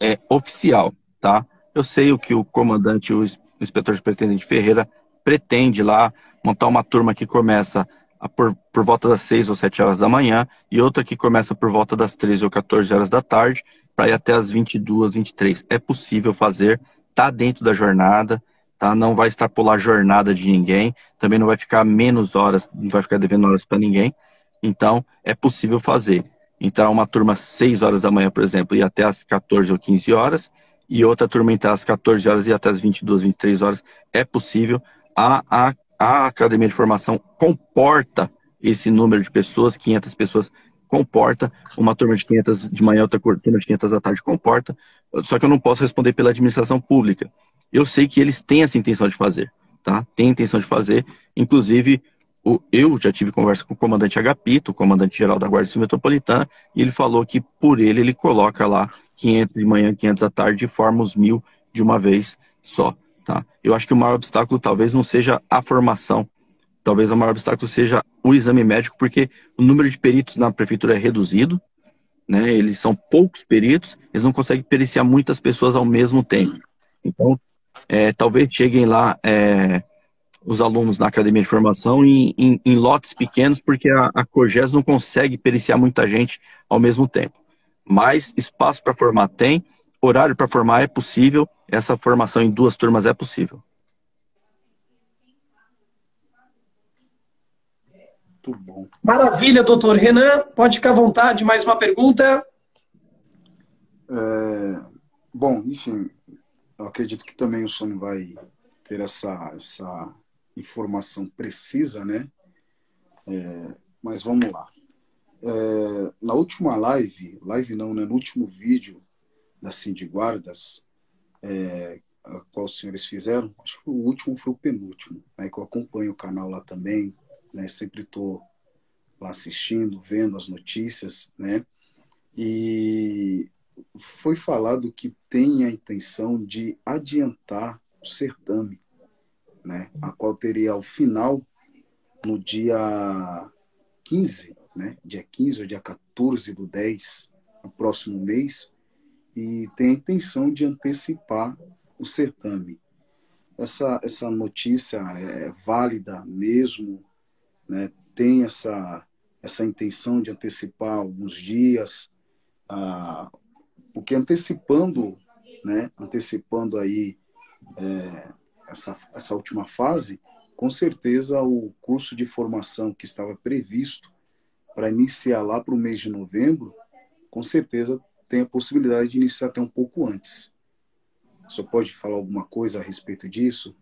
é, oficial, tá? Eu sei o que o comandante, o inspetor de pretendente Ferreira, pretende lá montar uma turma que começa a por, por volta das seis ou sete horas da manhã e outra que começa por volta das treze ou quatorze horas da tarde para ir até as vinte e duas, vinte e três. É possível fazer, tá dentro da jornada, tá? Não vai extrapolar a jornada de ninguém, também não vai ficar menos horas, não vai ficar devendo horas para ninguém. Então, é possível fazer. Então, uma turma às seis horas da manhã, por exemplo, e até às quatorze ou quinze horas, e outra turma entre as quatorze horas e até as vinte e duas, vinte e três horas, é possível. A, a, a Academia de Formação comporta esse número de pessoas, quinhentas pessoas, comporta. Uma turma de quinhentas de manhã, outra turma de quinhentas à tarde, comporta. Só que eu não posso responder pela administração pública. Eu sei que eles têm essa intenção de fazer, tá? Tem a intenção de fazer. Inclusive, o, eu já tive conversa com o comandante Agapito, o comandante-geral da Guarda Civil Metropolitana, e ele falou que, por ele, ele coloca lá quinhentos de manhã, quinhentos à tarde, e forma os mil de uma vez só, tá? Eu acho que o maior obstáculo talvez não seja a formação, talvez o maior obstáculo seja o exame médico, porque o número de peritos na prefeitura é reduzido, né? Eles são poucos peritos, eles não conseguem periciar muitas pessoas ao mesmo tempo. Então, é, talvez cheguem lá é, os alunos na Academia de Formação em, em, em lotes pequenos, porque a, a COGES não consegue periciar muita gente ao mesmo tempo. Mas espaço para formar tem, horário para formar é possível, essa formação em duas turmas é possível. Muito bom. Maravilha, doutor Renan, pode ficar à vontade, mais uma pergunta. É, bom, enfim, eu acredito que também o senhor vai ter essa, essa informação precisa, né? É, mas vamos lá. É, na última live, live não, né? No último vídeo da Sindiguardas, é, a qual os senhores fizeram, acho que o último foi o penúltimo, né? Que eu acompanho o canal lá também, né? Sempre estou lá assistindo, vendo as notícias, né? E foi falado que tem a intenção de adiantar o certame, né? A qual teria ao final, no dia quinze, né? Dia quinze ou dia quatorze do dez, no próximo mês, e tem a intenção de antecipar o certame. Essa, essa notícia é válida mesmo, né? Tem essa, essa intenção de antecipar alguns dias, ah, porque antecipando, né? Antecipando aí é, essa, essa última fase, com certeza o curso de formação que estava previsto para iniciar lá para o mês de novembro, com certeza tem a possibilidade de iniciar até um pouco antes. Você pode falar alguma coisa a respeito disso?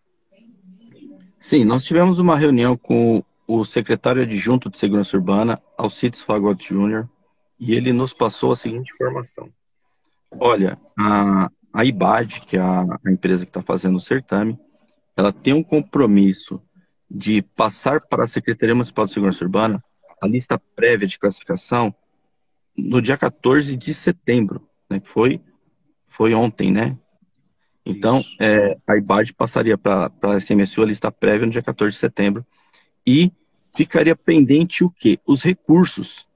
Sim, nós tivemos uma reunião com o secretário adjunto de Segurança Urbana, Alcides Fagundes Júnior, e ele nos passou a seguinte informação. Olha, a, a I B A D, que é a, a empresa que está fazendo o certame, ela tem um compromisso de passar para a Secretaria Municipal de Segurança Urbana a lista prévia de classificação no dia quatorze de setembro, né? Foi, foi ontem, né? Então, é, a I B A D passaria para a S M S U a lista prévia no dia quatorze de setembro e ficaria pendente o quê? Os recursos,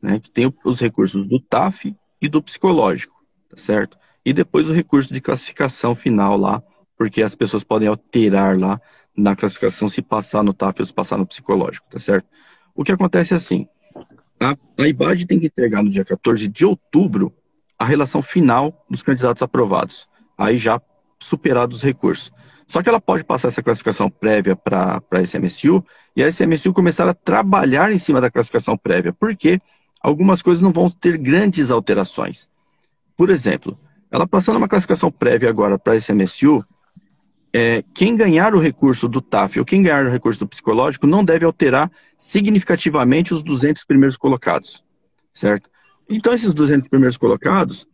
né? Que tem os recursos do T A F e do psicológico, tá certo? E depois o recurso de classificação final lá, porque as pessoas podem alterar lá na classificação se passar no T A F ou se passar no psicológico, tá certo? O que acontece é assim, a, a I B A D tem que entregar no dia quatorze de outubro a relação final dos candidatos aprovados, aí já superados os recursos. Só que ela pode passar essa classificação prévia para a S M S U e a S M S U começar a trabalhar em cima da classificação prévia, porque algumas coisas não vão ter grandes alterações. Por exemplo, ela passando uma classificação prévia agora para a S M S U, é, quem ganhar o recurso do T A F ou quem ganhar o recurso do psicológico não deve alterar significativamente os duzentos primeiros colocados, certo? Então, esses duzentos primeiros colocados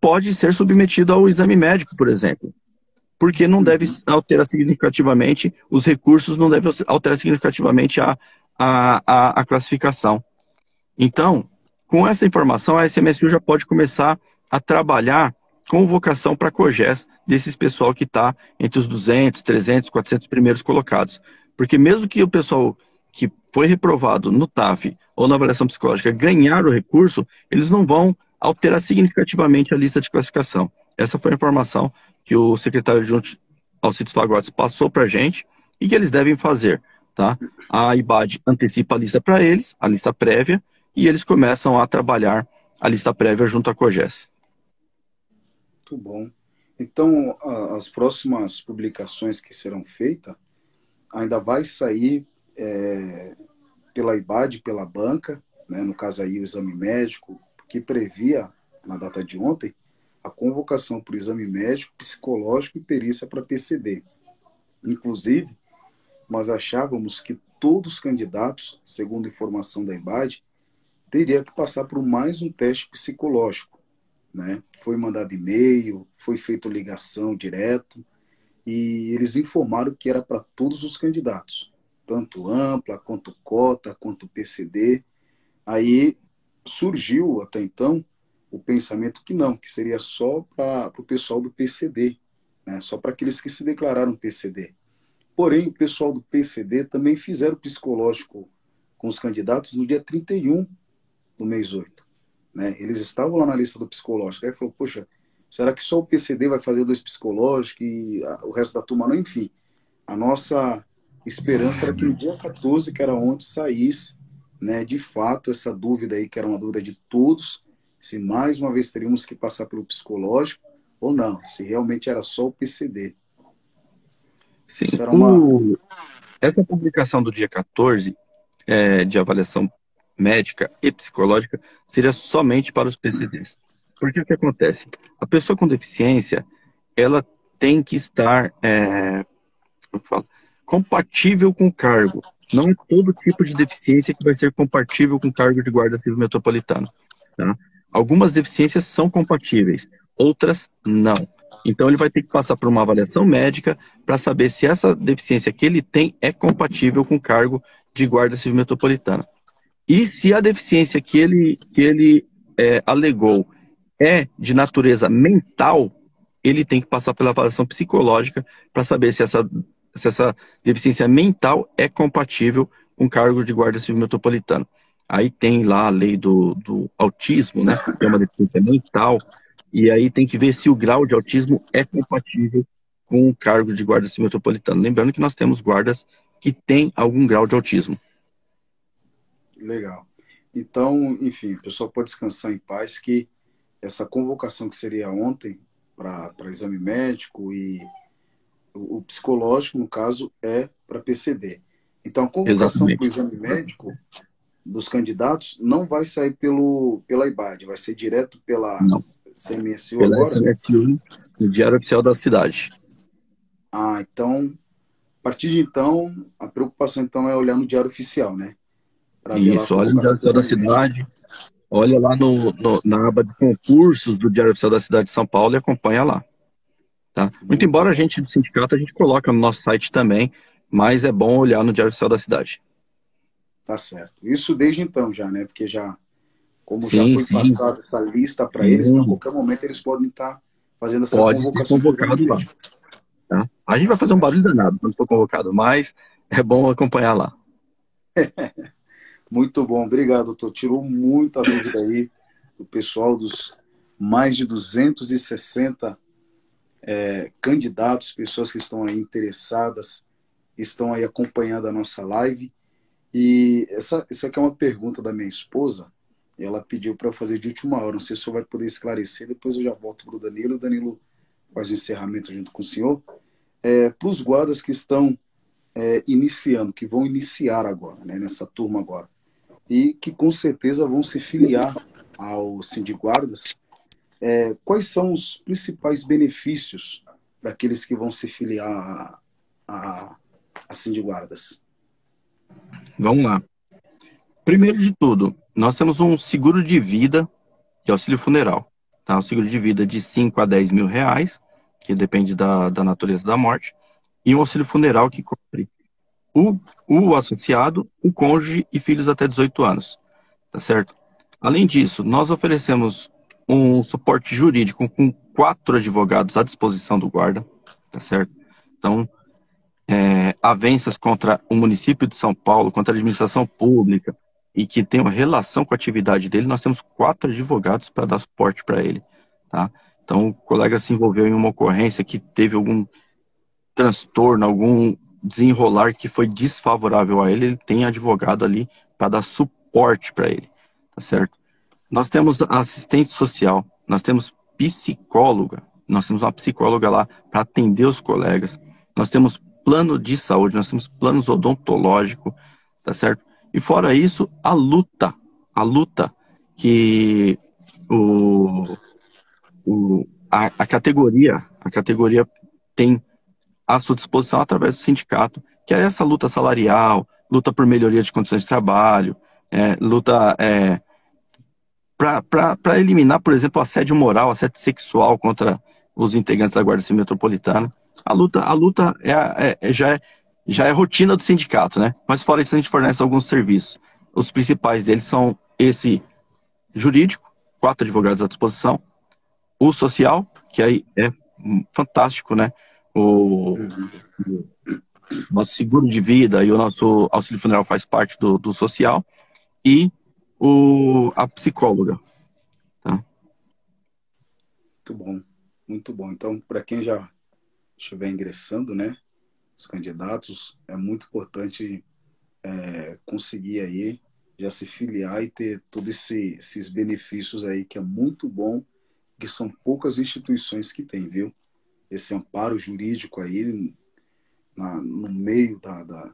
podem ser submetidos ao exame médico, por exemplo, porque não deve alterar significativamente, os recursos não devem alterar significativamente a, a, a, a classificação. Então, com essa informação, a S M S U já pode começar a trabalhar convocação para COGES desses pessoal que está entre os duzentos, trezentos, quatrocentos primeiros colocados. Porque mesmo que o pessoal que foi reprovado no T A F ou na avaliação psicológica ganhar o recurso, eles não vão alterar significativamente a lista de classificação. Essa foi a informação que o secretário adjunto Alcides Fagundes passou para a gente e que eles devem fazer, tá? A I B A D antecipa a lista para eles, a lista prévia, e eles começam a trabalhar a lista prévia junto à COGES. Muito bom. Então, as próximas publicações que serão feitas, ainda vai sair é, pela I B A D, pela banca, né, no caso aí o exame médico, que previa, na data de ontem, a convocação para o exame médico, psicológico e perícia para P C D. Inclusive, nós achávamos que todos os candidatos, segundo informação da I B A D, teria que passar por mais um teste psicológico. Né? Foi mandado e-mail, foi feita ligação direto e eles informaram que era para todos os candidatos, tanto ampla, quanto cota, quanto P C D. Aí surgiu até então o pensamento que não, que seria só para o pessoal do P C D, né? Só para aqueles que se declararam P C D. Porém, o pessoal do P C D também fizeram psicológico com os candidatos no dia trinta e um do mês oito. Né? Eles estavam lá na lista do psicológico. Aí falou, poxa, será que só o P C D vai fazer dois psicológicos e a, o resto da turma não? Enfim, a nossa esperança era que no dia quatorze, que era onde saísse, né, de fato, essa dúvida aí, que era uma dúvida de todos, se mais uma vez teríamos que passar pelo psicológico ou não, se realmente era só o P C D. Sim, era uma... o... Essa publicação do dia quatorze é, de avaliação médica e psicológica seria somente para os P C Ds. Porque o que acontece? A pessoa com deficiência, ela tem que estar é, como fala, compatível com o cargo. Não é todo tipo de deficiência que vai ser compatível com o cargo de Guarda Civil Metropolitana. Tá? Algumas deficiências são compatíveis, outras não. Então ele vai ter que passar por uma avaliação médica para saber se essa deficiência que ele tem é compatível com o cargo de Guarda Civil Metropolitana. E se a deficiência que ele, que ele é, alegou é de natureza mental, ele tem que passar pela avaliação psicológica para saber se essa, se essa deficiência mental é compatível com o cargo de Guarda Civil Metropolitana. Aí tem lá a lei do, do autismo, né, que é uma deficiência mental, e aí tem que ver se o grau de autismo é compatível com o cargo de Guarda Civil Metropolitana. Lembrando que nós temos guardas que têm algum grau de autismo. Legal. Então, enfim, o pessoal pode descansar em paz que essa convocação que seria ontem para exame médico e o, o psicológico, no caso, é para P C D. Então, a convocação para o exame médico dos candidatos não vai sair pelo, pela I B A D, vai ser direto pela S M S U pela agora? S M S U, no Diário Oficial da Cidade. Ah, então, a partir de então, a preocupação então é olhar no Diário Oficial, né? Isso, olha no Diário Oficial da Cidade, olha lá no, no, na aba de concursos do Diário Oficial da Cidade de São Paulo e acompanha lá. Tá? Muito embora a gente do sindicato, a gente coloca no nosso site também, mas é bom olhar no Diário Oficial da Cidade. Tá certo. Isso desde então já, né? Porque já, como sim, já foi passada essa lista para eles, então, a qualquer momento eles podem estar fazendo essa Pode convocação. Pode ser convocado lá. Tá? A gente vai fazer um barulho danado quando for convocado, mas é bom acompanhar lá. Muito bom, obrigado, doutor. Tirou muita dúvida aí do pessoal, dos mais de duzentos e sessenta é, candidatos, pessoas que estão aí interessadas, estão aí acompanhando a nossa live. E essa, essa aqui é uma pergunta da minha esposa, ela pediu para eu fazer de última hora, não sei se o senhor vai poder esclarecer, depois eu já volto para o Danilo, o Danilo faz o encerramento junto com o senhor. É, para os guardas que estão é, iniciando, que vão iniciar agora, né, nessa turma agora, e que com certeza vão se filiar ao Sindiguardas, é, quais são os principais benefícios para aqueles que vão se filiar a, a, a Sindiguardas? Vamos lá. Primeiro de tudo, nós temos um seguro de vida de auxílio funeral. Tá? Um seguro de vida de cinco a dez mil reais, que depende da, da natureza da morte, e um auxílio funeral que cobre o, o associado, o cônjuge e filhos até dezoito anos. Tá certo? Além disso, nós oferecemos um suporte jurídico com quatro advogados à disposição do guarda. Tá certo? Então, É, avanças contra o município de São Paulo, contra a administração pública e que tem uma relação com a atividade dele, nós temos quatro advogados para dar suporte para ele. Tá? Então, o colega se envolveu em uma ocorrência que teve algum transtorno, algum desenrolar que foi desfavorável a ele, ele tem advogado ali para dar suporte para ele. Tá certo? Nós temos assistente social, nós temos psicóloga, nós temos uma psicóloga lá para atender os colegas, nós temos plano de saúde, nós temos planos odontológico, tá certo? E fora isso, a luta, a luta que o, o, a, a categoria, a categoria tem à sua disposição através do sindicato, que é essa luta salarial, luta por melhoria de condições de trabalho, é, luta é, para eliminar, por exemplo, assédio moral, assédio sexual contra os integrantes da Guarda Civil Metropolitana. A luta, a luta é, é, já, é, já é rotina do sindicato, né? Mas fora isso a gente fornece alguns serviços. Os principais deles são esse jurídico, quatro advogados à disposição, o social, que aí é fantástico, né? O nosso seguro de vida e o nosso auxílio funeral faz parte do, do social, e o, a psicóloga. Tá? Muito bom, muito bom. Então, para quem já estiver ingressando, né, os candidatos, é muito importante é, conseguir aí já se filiar e ter todos esse, esses benefícios aí, que é muito bom, que são poucas instituições que tem, viu? Esse amparo jurídico aí, na, no meio da, da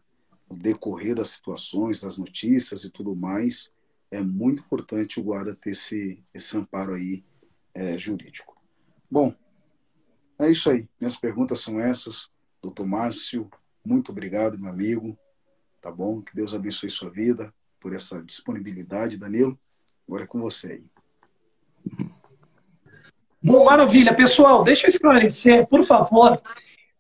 no decorrer das situações, das notícias e tudo mais, é muito importante o guarda ter esse, esse amparo aí é, jurídico. Bom, é isso aí. Minhas perguntas são essas. Doutor Márcio, muito obrigado, meu amigo. Tá bom? Que Deus abençoe sua vida por essa disponibilidade. Danilo, agora é com você aí. Bom, maravilha. Pessoal, deixa eu esclarecer, por favor.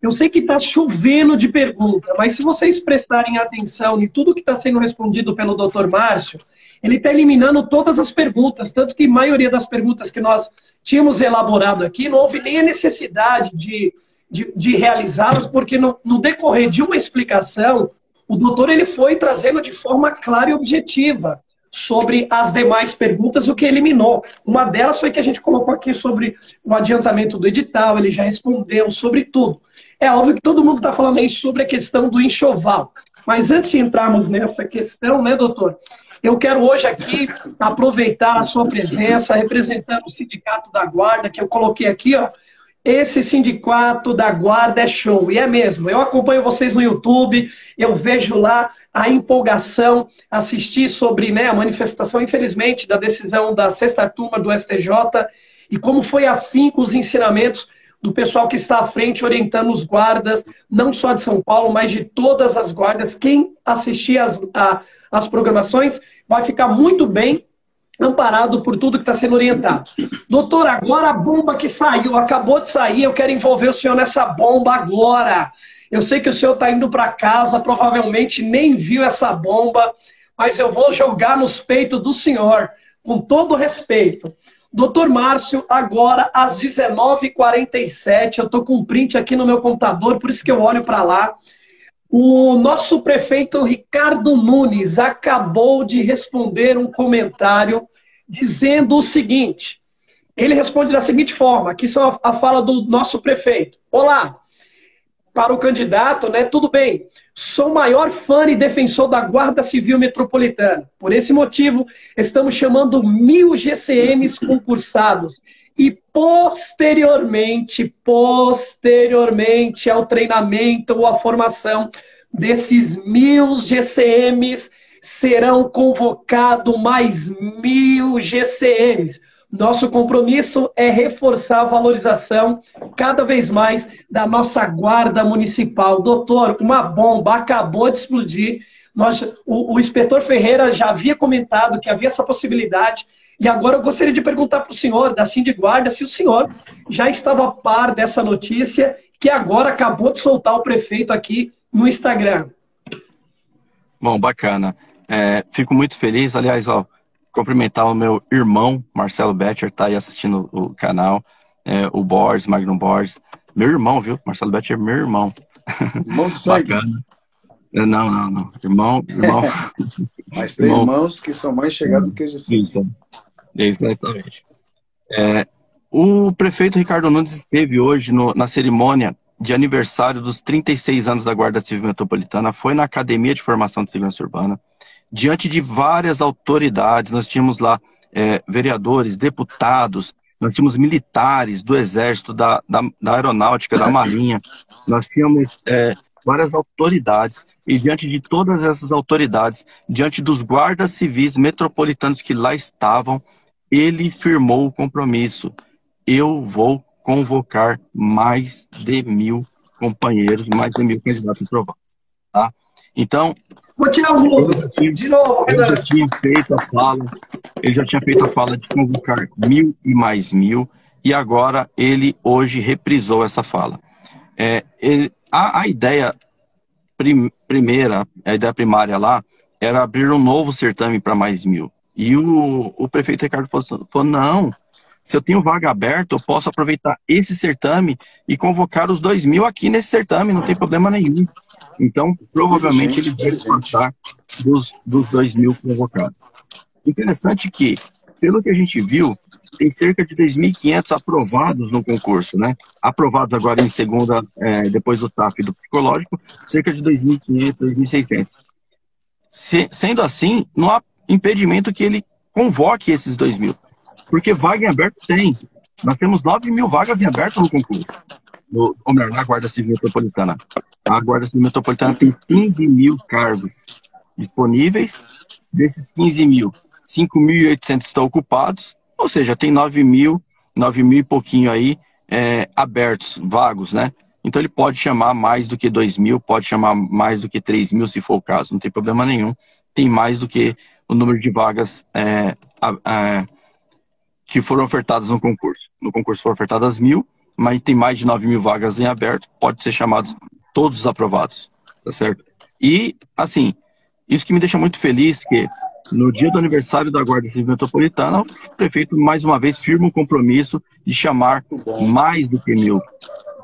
Eu sei que está chovendo de pergunta, mas se vocês prestarem atenção em tudo que está sendo respondido pelo doutor Márcio, ele está eliminando todas as perguntas, tanto que a maioria das perguntas que nós tínhamos elaborado aqui, não houve nem a necessidade de, de, de realizá-las, porque no, no decorrer de uma explicação, o doutor ele foi trazendo de forma clara e objetiva sobre as demais perguntas, o que eliminou. Uma delas foi que a gente colocou aqui sobre o adiantamento do edital, ele já respondeu sobre tudo. É óbvio que todo mundo está falando aí sobre a questão do enxoval. Mas antes de entrarmos nessa questão, né, doutor? Eu quero hoje aqui aproveitar a sua presença, representando o Sindicato da Guarda, que eu coloquei aqui, ó. Esse Sindicato da Guarda é show, e é mesmo. Eu acompanho vocês no YouTube, eu vejo lá a empolgação, assistir sobre, né, a manifestação, infelizmente, da decisão da sexta turma do S T J, e como foi afinco os ensinamentos do pessoal que está à frente, orientando os guardas, não só de São Paulo, mas de todas as guardas. Quem assistir as, a, as programações vai ficar muito bem amparado por tudo que está sendo orientado. Doutor, agora a bomba que saiu, acabou de sair, eu quero envolver o senhor nessa bomba agora. Eu sei que o senhor está indo para casa, provavelmente nem viu essa bomba, mas eu vou jogar nos peitos do senhor, com todo respeito. Doutor Márcio, agora às dezenove e quarenta e sete, eu estou com um print aqui no meu computador, por isso que eu olho para lá. O nosso prefeito Ricardo Nunes acabou de responder um comentário dizendo o seguinte. Ele responde da seguinte forma, aqui só a fala do nosso prefeito. Olá, para o candidato, né? Tudo bem, sou maior fã e defensor da Guarda Civil Metropolitana. Por esse motivo, estamos chamando mil G C Ms concursados. E posteriormente, posteriormente ao treinamento ou à formação desses mil G C Ms, serão convocados mais mil G C Ms. Nosso compromisso é reforçar a valorização cada vez mais da nossa guarda municipal. Doutor, uma bomba acabou de explodir. Nós, o, o inspetor Ferreira já havia comentado que havia essa possibilidade. E agora eu gostaria de perguntar para o senhor, da Sindiguardas, se o senhor já estava a par dessa notícia que agora acabou de soltar o prefeito aqui no Instagram. Bom, bacana. É, fico muito feliz. Aliás, ó, cumprimentar o meu irmão, Marcelo Betcher, tá aí assistindo o canal, é, o Borges, Magnum Borges. Meu irmão, viu? Marcelo Betcher é meu irmão. Irmão de sangue. Bacana. Não, não, não. Irmão, irmão. Mas tem irmão. Irmãos que são mais chegados que o G C. Isso. Exatamente. É, o prefeito Ricardo Nunes esteve hoje no, na cerimônia de aniversário dos trinta e seis anos da Guarda Civil Metropolitana, foi na Academia de Formação e Segurança Urbana, diante de várias autoridades. Nós tínhamos lá é, vereadores, deputados, nós tínhamos militares do Exército, da, da, da Aeronáutica, da Marinha, nós tínhamos é, várias autoridades, e diante de todas essas autoridades, diante dos guardas civis metropolitanos que lá estavam, ele firmou o compromisso. Eu vou convocar mais de mil companheiros, mais de mil candidatos aprovados. Tá? Então, vou tirar o mundo. Eu já tinha, de novo, eu já tinha feito a fala, ele já tinha feito a fala de convocar mil e mais mil, e agora ele hoje reprisou essa fala. É, ele, a, a ideia prim, primeira, a ideia primária lá, era abrir um novo certame para mais mil. E o, o prefeito Ricardo falou, não, se eu tenho vaga aberta, eu posso aproveitar esse certame e convocar os dois mil aqui nesse certame, não tem problema nenhum. Então, provavelmente, ele deve passar dos, dos dois mil convocados. Interessante que, pelo que a gente viu, tem cerca de dois mil e quinhentos aprovados no concurso, né? Aprovados agora em segunda, é, depois do T A F e do psicológico, cerca de dois mil e quinhentos, dois mil e seiscentos. Se, sendo assim, não há impedimento que ele convoque esses dois mil, porque vaga em aberto tem. Nós temos nove mil vagas em aberto no concurso, no, ou melhor, na Guarda Civil Metropolitana. A Guarda Civil Metropolitana tem quinze mil cargos disponíveis. Desses quinze mil, cinco mil e oitocentos estão ocupados, ou seja, tem nove mil, nove mil e pouquinho aí é, abertos, vagos, né? Então ele pode chamar mais do que dois mil, pode chamar mais do que três mil, se for o caso, não tem problema nenhum. Tem mais do que o número de vagas é, é, que foram ofertadas no concurso. No concurso foram ofertadas mil, mas tem mais de nove mil vagas em aberto, pode ser chamados todos os aprovados, tá certo? E, assim, isso que me deixa muito feliz, que no dia do aniversário da Guarda Civil Metropolitana, o prefeito, mais uma vez, firma o compromisso de chamar mais do que mil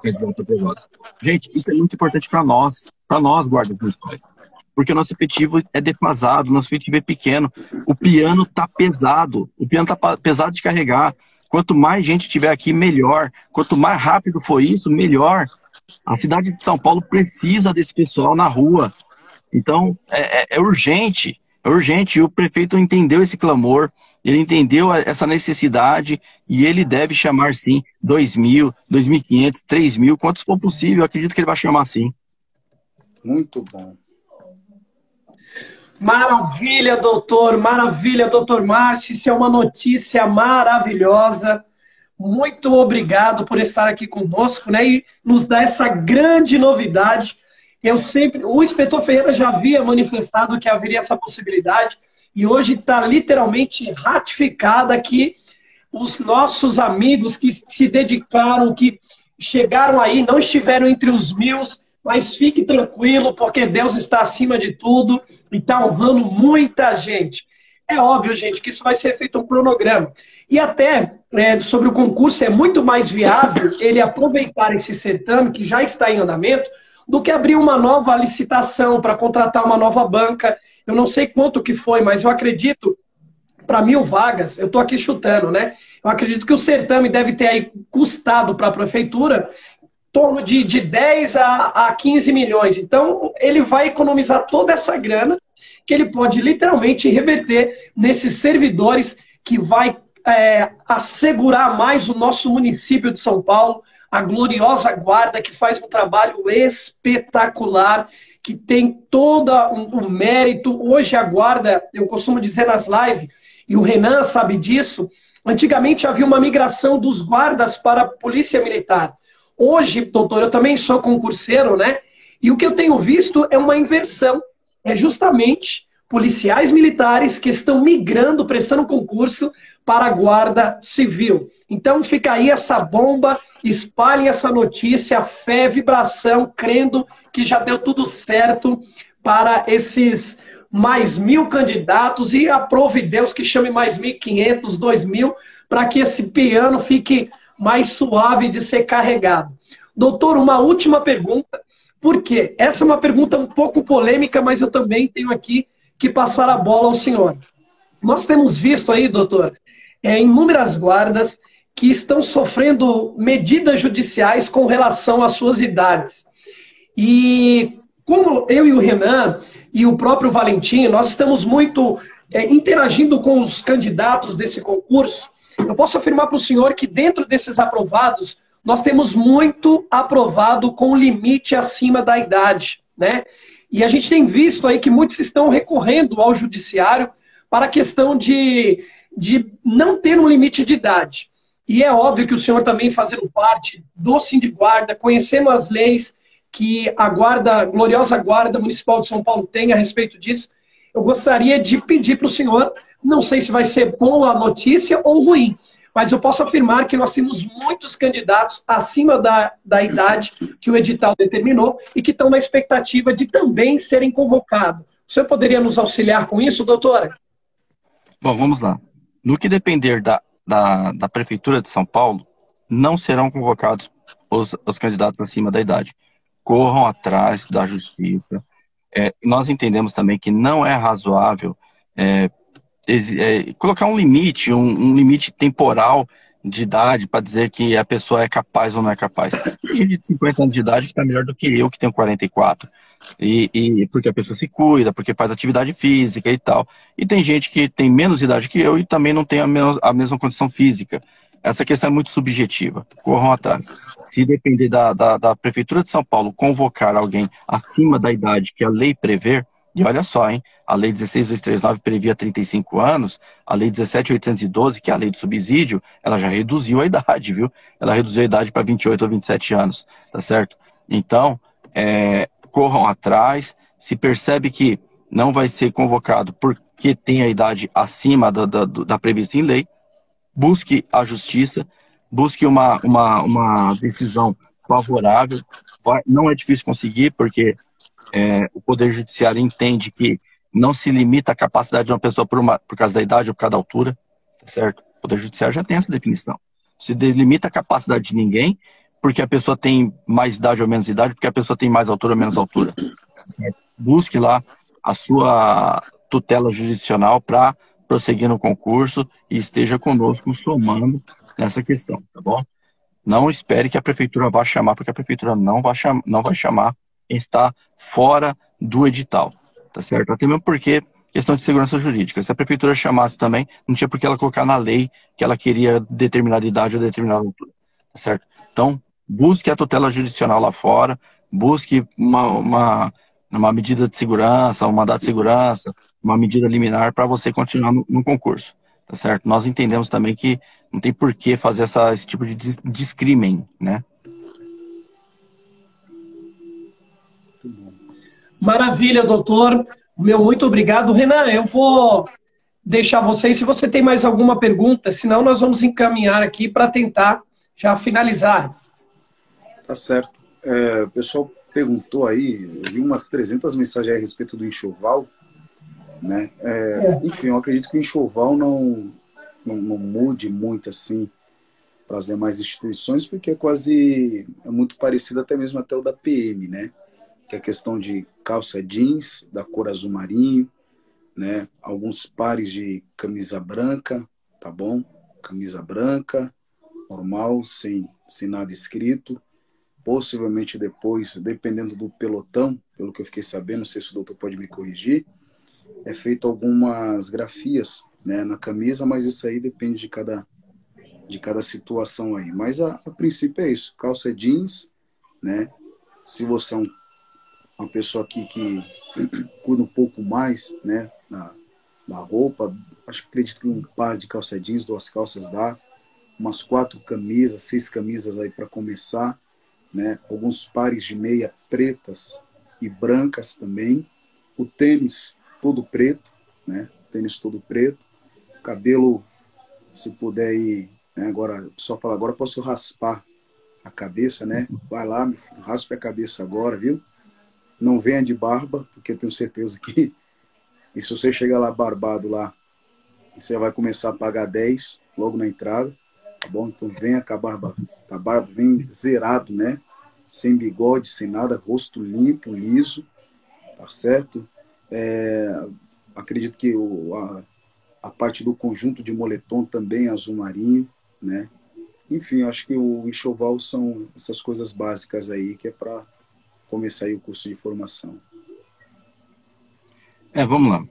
candidatos aprovados. Gente, isso é muito importante para nós, para nós, guardas municipais. Porque o nosso efetivo é defasado, o nosso efetivo é pequeno, o piano tá pesado, o piano tá pesado de carregar. Quanto mais gente tiver aqui, melhor. Quanto mais rápido for isso, melhor. A cidade de São Paulo precisa desse pessoal na rua. Então, é, é, é urgente, é urgente. E o prefeito entendeu esse clamor, ele entendeu essa necessidade e ele deve chamar, sim, dois mil, dois mil e quinhentos, três mil, quantos for possível. Eu acredito que ele vai chamar, sim. Muito bom. Maravilha, doutor, maravilha, doutor Márcio, isso é uma notícia maravilhosa. Muito obrigado por estar aqui conosco, né, e nos dar essa grande novidade. Eu sempre, o inspetor Ferreira já havia manifestado que haveria essa possibilidade, e hoje está literalmente ratificada que os nossos amigos que se dedicaram, que chegaram aí, não estiveram entre os meus, mas fique tranquilo, porque Deus está acima de tudo e está honrando muita gente. É óbvio, gente, que isso vai ser feito um cronograma. E até é, sobre o concurso, é muito mais viável ele aproveitar esse certame que já está em andamento do que abrir uma nova licitação para contratar uma nova banca. Eu não sei quanto que foi, mas eu acredito, para mil vagas, eu estou aqui chutando, né? Eu acredito que o certame deve ter aí custado para a prefeitura em torno de, de dez a quinze milhões. Então, ele vai economizar toda essa grana que ele pode literalmente reverter nesses servidores que vai é, assegurar mais o nosso município de São Paulo, a gloriosa guarda que faz um trabalho espetacular, que tem todo o mérito. Hoje a guarda, eu costumo dizer nas lives, e o Renan sabe disso, antigamente havia uma migração dos guardas para a polícia militar. Hoje, doutor, eu também sou concurseiro, né? E o que eu tenho visto é uma inversão. É justamente policiais militares que estão migrando, prestando concurso para a Guarda Civil. Então fica aí essa bomba, espalhem essa notícia, fé, vibração, crendo que já deu tudo certo para esses mais mil candidatos e aprove Deus que chame mais mil e quinhentos, dois mil, para que esse piano fique mais suave de ser carregado. Doutor, uma última pergunta, porque essa é uma pergunta um pouco polêmica, mas eu também tenho aqui que passar a bola ao senhor. Nós temos visto aí, doutor, é, inúmeras guardas que estão sofrendo medidas judiciais com relação às suas idades. E como eu e o Renan e o próprio Valentim, nós estamos muito é, interagindo com os candidatos desse concurso, eu posso afirmar para o senhor que dentro desses aprovados, nós temos muito aprovado com limite acima da idade, né? E a gente tem visto aí que muitos estão recorrendo ao judiciário para a questão de, de não ter um limite de idade. E é óbvio que o senhor também fazendo parte do Sindiguarda, conhecendo as leis que a guarda, a gloriosa Guarda Municipal de São Paulo tem a respeito disso, eu gostaria de pedir para o senhor, não sei se vai ser boa a notícia ou ruim, mas eu posso afirmar que nós temos muitos candidatos acima da, da idade que o edital determinou e que estão na expectativa de também serem convocados. O senhor poderia nos auxiliar com isso, doutora? Bom, vamos lá. No que depender da, da, da Prefeitura de São Paulo, não serão convocados os, os candidatos acima da idade. Corram atrás da justiça. É, nós entendemos também que não é razoável é, É, colocar um limite, um, um limite temporal de idade para dizer que a pessoa é capaz ou não é capaz. Tem gente de cinquenta anos de idade que está melhor do que eu, que tenho quarenta e quatro. E, e porque a pessoa se cuida, porque faz atividade física e tal. E tem gente que tem menos idade que eu e também não tem a, menos, a mesma condição física. Essa questão é muito subjetiva. Corram atrás. Se depender da, da, da Prefeitura de São Paulo convocar alguém acima da idade que a lei prever, e olha só, hein? A Lei dezesseis mil duzentos e trinta e nove previa trinta e cinco anos, a Lei dezessete mil oitocentos e doze, que é a Lei do Subsídio, ela já reduziu a idade, viu? Ela reduziu a idade para vinte e oito ou vinte e sete anos, tá certo? Então, é, corram atrás, se percebe que não vai ser convocado porque tem a idade acima da, da, da prevista em lei, busque a justiça, busque uma, uma, uma decisão favorável, vai, não é difícil conseguir, porque... É, o Poder Judiciário entende que não se limita a capacidade de uma pessoa por, uma, por causa da idade ou por causa da altura, certo? O Poder Judiciário já tem essa definição. Se delimita a capacidade de ninguém porque a pessoa tem mais idade ou menos idade, porque a pessoa tem mais altura ou menos altura. Certo? Busque lá a sua tutela jurisdicional para prosseguir no concurso e esteja conosco somando nessa questão, tá bom? Não espere que a Prefeitura vá chamar, porque a Prefeitura não vai chamar, não vai chamar está fora do edital, tá certo? Até mesmo porque questão de segurança jurídica. Se a prefeitura chamasse também, não tinha por que ela colocar na lei que ela queria determinada idade ou determinada altura, tá certo? Então, busque a tutela jurisdicional lá fora, busque uma, uma, uma medida de segurança, uma data de segurança, uma medida liminar para você continuar no, no concurso, tá certo? Nós entendemos também que não tem por que fazer essa, esse tipo de discrimen, né? Maravilha, doutor. Meu muito obrigado. Renan, eu vou deixar vocês, se você tem mais alguma pergunta, senão nós vamos encaminhar aqui para tentar já finalizar. Tá certo. É, o pessoal perguntou aí, eu vi umas trezentas mensagens a respeito do enxoval, né? É, é. Enfim, eu acredito que o enxoval não, não, não mude muito assim para as demais instituições, porque é quase, é muito parecido até mesmo até o da P M, né? Que é a questão de calça jeans, da cor azul marinho, né? Alguns pares de camisa branca, tá bom? Camisa branca, normal, sem, sem nada escrito. Possivelmente depois, dependendo do pelotão, pelo que eu fiquei sabendo, não sei se o doutor pode me corrigir, é feito algumas grafias, né, na camisa, mas isso aí depende de cada, de cada situação aí. Mas a, a princípio é isso, calça jeans, né? Se você é um, uma pessoa aqui que cuida um pouco mais, né, na, na roupa, acho que acredito que um par de calça jeans, duas calças dá, umas quatro camisas, seis camisas aí para começar, né? Alguns pares de meia pretas e brancas também, o tênis todo preto, né? Tênis todo preto, cabelo, se puder ir, né? Agora, só falar, agora posso raspar a cabeça, né? Vai lá, me raspe a cabeça agora, viu? Não venha de barba, porque eu tenho certeza que, e se você chegar lá barbado lá, você vai começar a pagar dez logo na entrada, tá bom? Então venha com a barba, a barba vem zerado, né? Sem bigode, sem nada, rosto limpo, liso, tá certo? É, acredito que o, a, a parte do conjunto de moletom também é azul marinho, né? Enfim, acho que o enxoval são essas coisas básicas aí, que é para começar aí o curso de formação. É, vamos lá.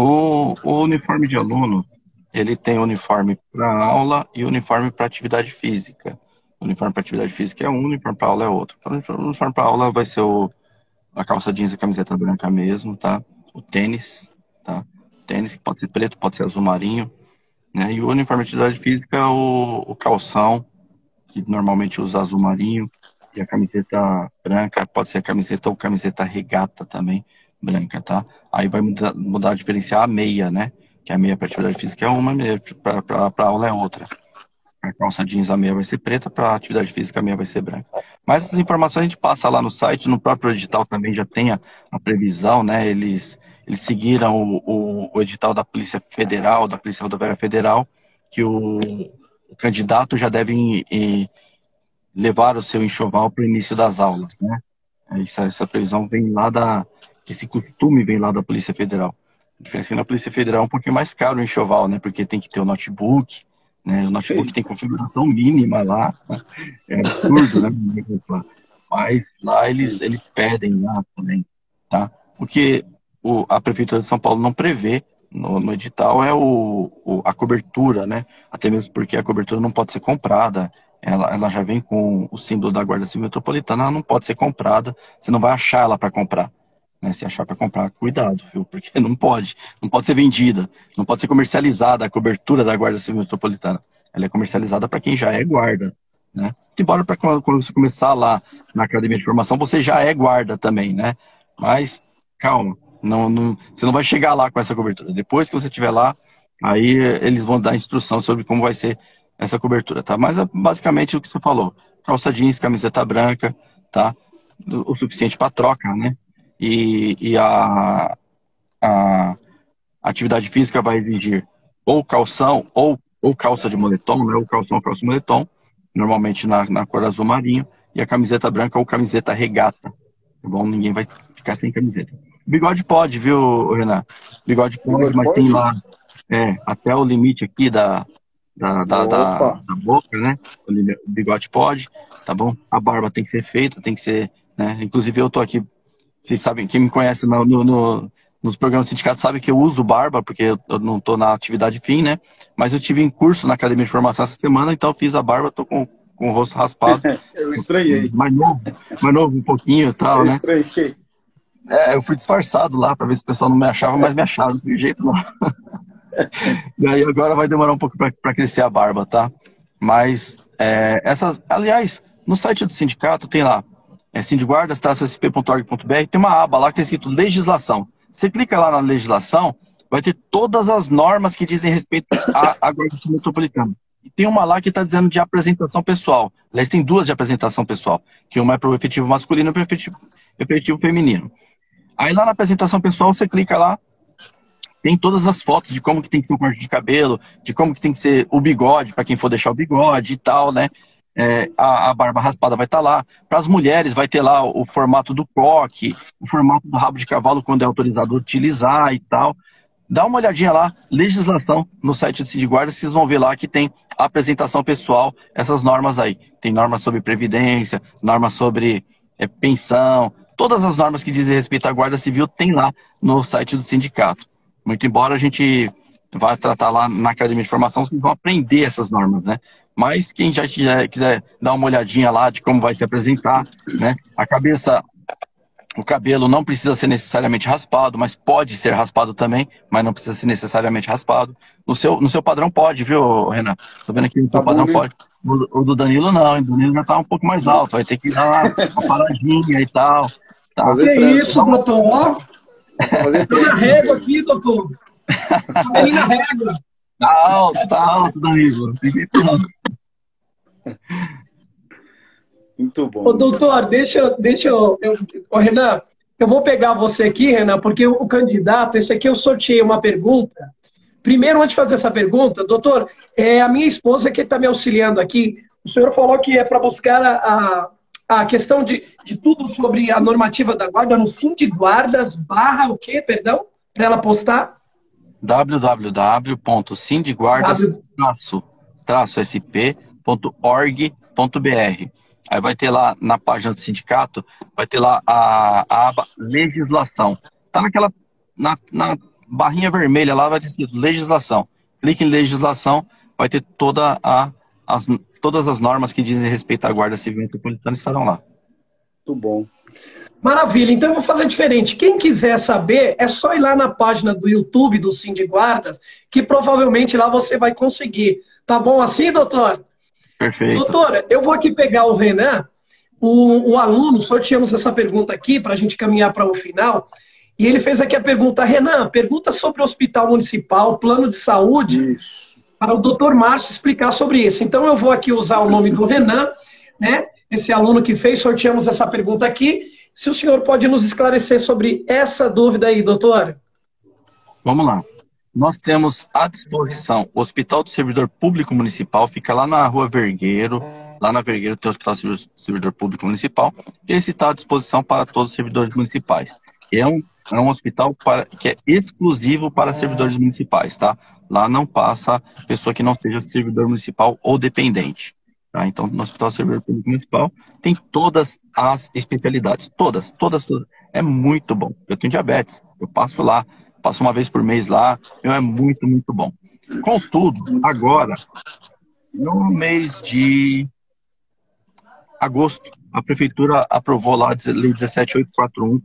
O, o uniforme de aluno, ele tem uniforme para aula e uniforme para atividade física. Uniforme para atividade física é um, uniforme para aula é outro. O uniforme para aula vai ser o, a calça jeans e a camiseta branca mesmo, tá? O tênis, tá? Tênis que pode ser preto, pode ser azul marinho, né? E o uniforme de atividade física, o, o calção, que normalmente usa azul marinho, e a camiseta branca, pode ser a camiseta ou camiseta regata também, branca, tá? Aí vai mudar, mudar diferenciar a meia, né? Que a meia para atividade física é uma, a meia para aula é outra. A calça jeans, a meia vai ser preta, para atividade física a meia vai ser branca. Mas essas informações a gente passa lá no site, no próprio edital também já tem a, a previsão, né? Eles, eles seguiram o, o, o edital da Polícia Federal, da Polícia Rodoviária Federal, que o, o candidato já deve em, em levar o seu enxoval para o início das aulas, né? Essa, essa previsão vem lá da... Esse costume vem lá da Polícia Federal. A diferença é que na Polícia Federal é um pouquinho mais caro o enxoval, né? Porque tem que ter o notebook, né? O notebook tem configuração mínima lá. É absurdo, né? Mas lá eles, eles pedem lá também, tá? O que o, a Prefeitura de São Paulo não prevê no, no edital é o, o, a cobertura, né? Até mesmo porque a cobertura não pode ser comprada. Ela, ela já vem com o símbolo da Guarda Civil Metropolitana, ela não pode ser comprada. Você não vai achar ela para comprar. Né, se achar para comprar, cuidado, viu? Porque não pode, não pode ser vendida, não pode ser comercializada a cobertura da Guarda Civil Metropolitana. Ela é comercializada para quem já é guarda, né? Embora para quando você começar lá na Academia de Formação, você já é guarda também, né? Mas calma, não, não, você não vai chegar lá com essa cobertura. Depois que você estiver lá, aí eles vão dar instrução sobre como vai ser essa cobertura, tá? Mas é basicamente o que você falou: calça jeans, camiseta branca, tá? O suficiente para troca, né? E, e a, a atividade física vai exigir ou calção ou, ou calça de moletom, né? Ou calção ou calça de moletom, normalmente na, na cor azul marinho, e a camiseta branca ou camiseta regata, tá bom? Ninguém vai ficar sem camiseta. Bigode pode, viu, Renan? Bigode pode, bigode mas pode? Tem lá é, até o limite aqui da, da, da, da, da boca, né? O bigode pode, tá bom? A barba tem que ser feita, tem que ser, né? Inclusive eu tô aqui. Vocês sabem, quem me conhece no, no, no, nos programas sindicatos sabe que eu uso barba, porque eu não estou na atividade fim, né? Mas eu tive em curso na Academia de Formação essa semana, então eu fiz a barba, estou com, com o rosto raspado. Eu estranhei. Mais novo, mais novo um pouquinho e tal, eu né? Eu estranhei. É, eu fui disfarçado lá para ver se o pessoal não me achava, mas me acharam, não tem jeito não. E aí agora vai demorar um pouco para crescer a barba, tá? Mas, é, essas, aliás, no site do sindicato tem lá, é sindiguardas traço s p ponto org ponto b r, tem uma aba lá que tem escrito legislação. Você clica lá na legislação, vai ter todas as normas que dizem respeito à Guarda Civil Metropolitana. E tem uma lá que está dizendo de apresentação pessoal. Aliás, tem duas de apresentação pessoal, que uma é para o efetivo masculino e para o efetivo, efetivo feminino. Aí lá na apresentação pessoal, você clica lá, tem todas as fotos de como que tem que ser o corte de cabelo, de como que tem que ser o bigode, para quem for deixar o bigode e tal, né? É, a, a barba raspada vai estar tá lá. Para as mulheres vai ter lá o, o formato do coque, o formato do rabo de cavalo quando é autorizado utilizar e tal. Dá uma olhadinha lá, legislação, no site do Sindiguardas, vocês vão ver lá que tem a apresentação pessoal, essas normas aí. Tem normas sobre previdência, normas sobre é, pensão, todas as normas que dizem respeito à Guarda Civil tem lá no site do sindicato. Muito embora a gente vá tratar lá na Academia de Formação, vocês vão aprender essas normas, né? Mas quem já quiser dar uma olhadinha lá de como vai se apresentar, né? A cabeça... O cabelo não precisa ser necessariamente raspado, mas pode ser raspado também, mas não precisa ser necessariamente raspado. No seu, no seu padrão pode, viu, Renan? Tô vendo aqui no seu tá padrão bom, pode. O, o do Danilo não, o Danilo já tá um pouco mais alto, vai ter que dar uma, uma paradinha e tal. Tá. Fazer é isso, não, doutor? Tô na régua aqui, doutor. Tô ali na régua. Tá alto, tá alto, Danilo. Tem que ir. Muito bom. Ô, doutor, deixa, deixa eu, eu... Ô, Renan, eu vou pegar você aqui, Renan, porque o candidato, esse aqui eu sorteei uma pergunta. Primeiro, antes de fazer essa pergunta, doutor, é a minha esposa que está me auxiliando aqui. O senhor falou que é para buscar a, a, a questão de, de tudo sobre a normativa da guarda no Sindiguardas barra o quê, perdão? Para ela postar? w w w ponto sindiguardas traço s p ponto org ponto b r. Aí vai ter lá, na página do sindicato, vai ter lá a, a aba legislação. Tá naquela, na, na barrinha vermelha lá, vai ter escrito legislação. Clique em legislação, vai ter toda a, as, todas as normas que dizem respeito à Guarda Civil Metropolitana estarão lá. Muito bom. Maravilha, então eu vou fazer diferente. Quem quiser saber, é só ir lá na página do YouTube do Sindiguardas, que provavelmente lá você vai conseguir. Tá bom assim, doutor? Perfeito. Doutora, eu vou aqui pegar o Renan, o, o aluno, sorteamos essa pergunta aqui para a gente caminhar para o final, e ele fez aqui a pergunta, Renan, pergunta sobre o Hospital Municipal, Plano de Saúde, isso, para o doutor Márcio explicar sobre isso. Então eu vou aqui usar o nome do Renan, né? Esse aluno que fez, sorteamos essa pergunta aqui, se o senhor pode nos esclarecer sobre essa dúvida aí, doutora. Vamos lá. Nós temos à disposição o Hospital do Servidor Público Municipal, fica lá na Rua Vergueiro, lá na Vergueiro tem o Hospital do Servidor Público Municipal, esse está à disposição para todos os servidores municipais. É um, é um hospital para, que é exclusivo para servidores municipais, tá? Lá não passa pessoa que não seja servidor municipal ou dependente, tá? Então, no Hospital do Servidor Público Municipal tem todas as especialidades, todas, todas, todas. É muito bom. Eu tenho diabetes, eu passo lá, passo uma vez por mês lá, é muito, muito bom. Contudo, agora, no mês de agosto, a Prefeitura aprovou lá a Lei dezessete mil oitocentos e quarenta e um,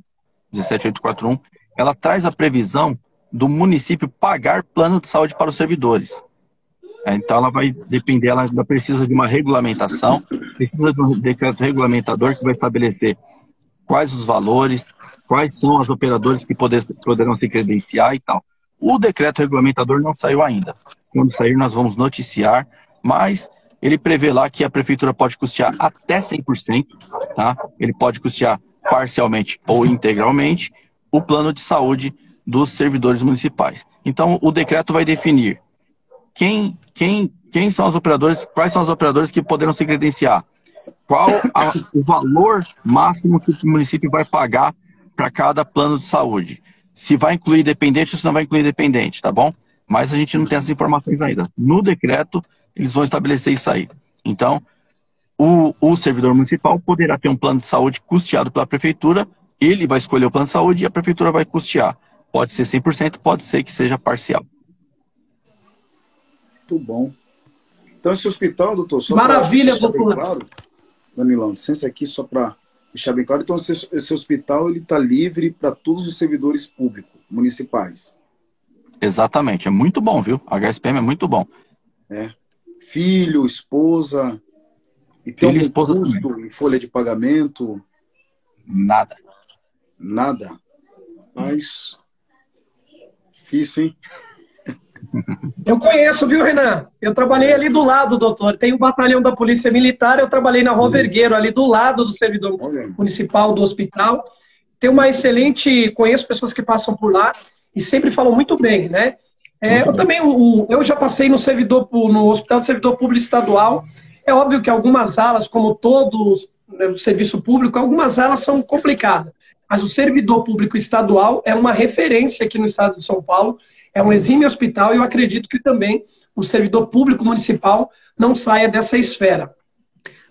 dezessete mil oitocentos e quarenta e um, ela traz a previsão do município pagar plano de saúde para os servidores. Então, ela vai depender, ela ainda precisa de uma regulamentação, precisa de um decreto regulamentador que vai estabelecer quais os valores, quais são as operadoras que poder, poderão se credenciar e tal. O decreto regulamentador não saiu ainda. Quando sair, nós vamos noticiar, mas ele prevê lá que a prefeitura pode custear até cem por cento, tá? Ele pode custear parcialmente ou integralmente o plano de saúde dos servidores municipais. Então, o decreto vai definir quem, quem, quem são as operadoras, quais são as operadoras que poderão se credenciar, qual a, o valor máximo que o município vai pagar para cada plano de saúde. Se vai incluir dependente ou se não vai incluir dependente, tá bom? Mas a gente não tem essas informações ainda. No decreto, eles vão estabelecer isso aí. Então, o, o servidor municipal poderá ter um plano de saúde custeado pela prefeitura, ele vai escolher o plano de saúde e a prefeitura vai custear. Pode ser cem por cento, pode ser que seja parcial. Muito bom. Então, esse hospital, doutor... Só maravilha, doutor. Claro, Danilão, licença aqui só para deixar bem claro. Então, esse, esse hospital está livre para todos os servidores públicos, municipais. Exatamente. É muito bom, viu? A H S P M é muito bom. É. Filho, esposa... E tem algum custo em folha de pagamento? Nada. Nada? Mas... difícil, hein? Eu conheço, viu, Renan? Eu trabalhei ali do lado, doutor. Tem o batalhão da Polícia Militar, eu trabalhei na Rua Vergueiro, ali do lado do servidor municipal, do hospital. Tem uma excelente... Conheço pessoas que passam por lá e sempre falam muito bem, né? É, eu também o, eu já passei no, servidor, no Hospital do Servidor Público Estadual. É óbvio que algumas alas, como todos né, o serviço público, algumas alas são complicadas. Mas o servidor público estadual é uma referência aqui no estado de São Paulo. É um exímio hospital e eu acredito que também o servidor público municipal não saia dessa esfera.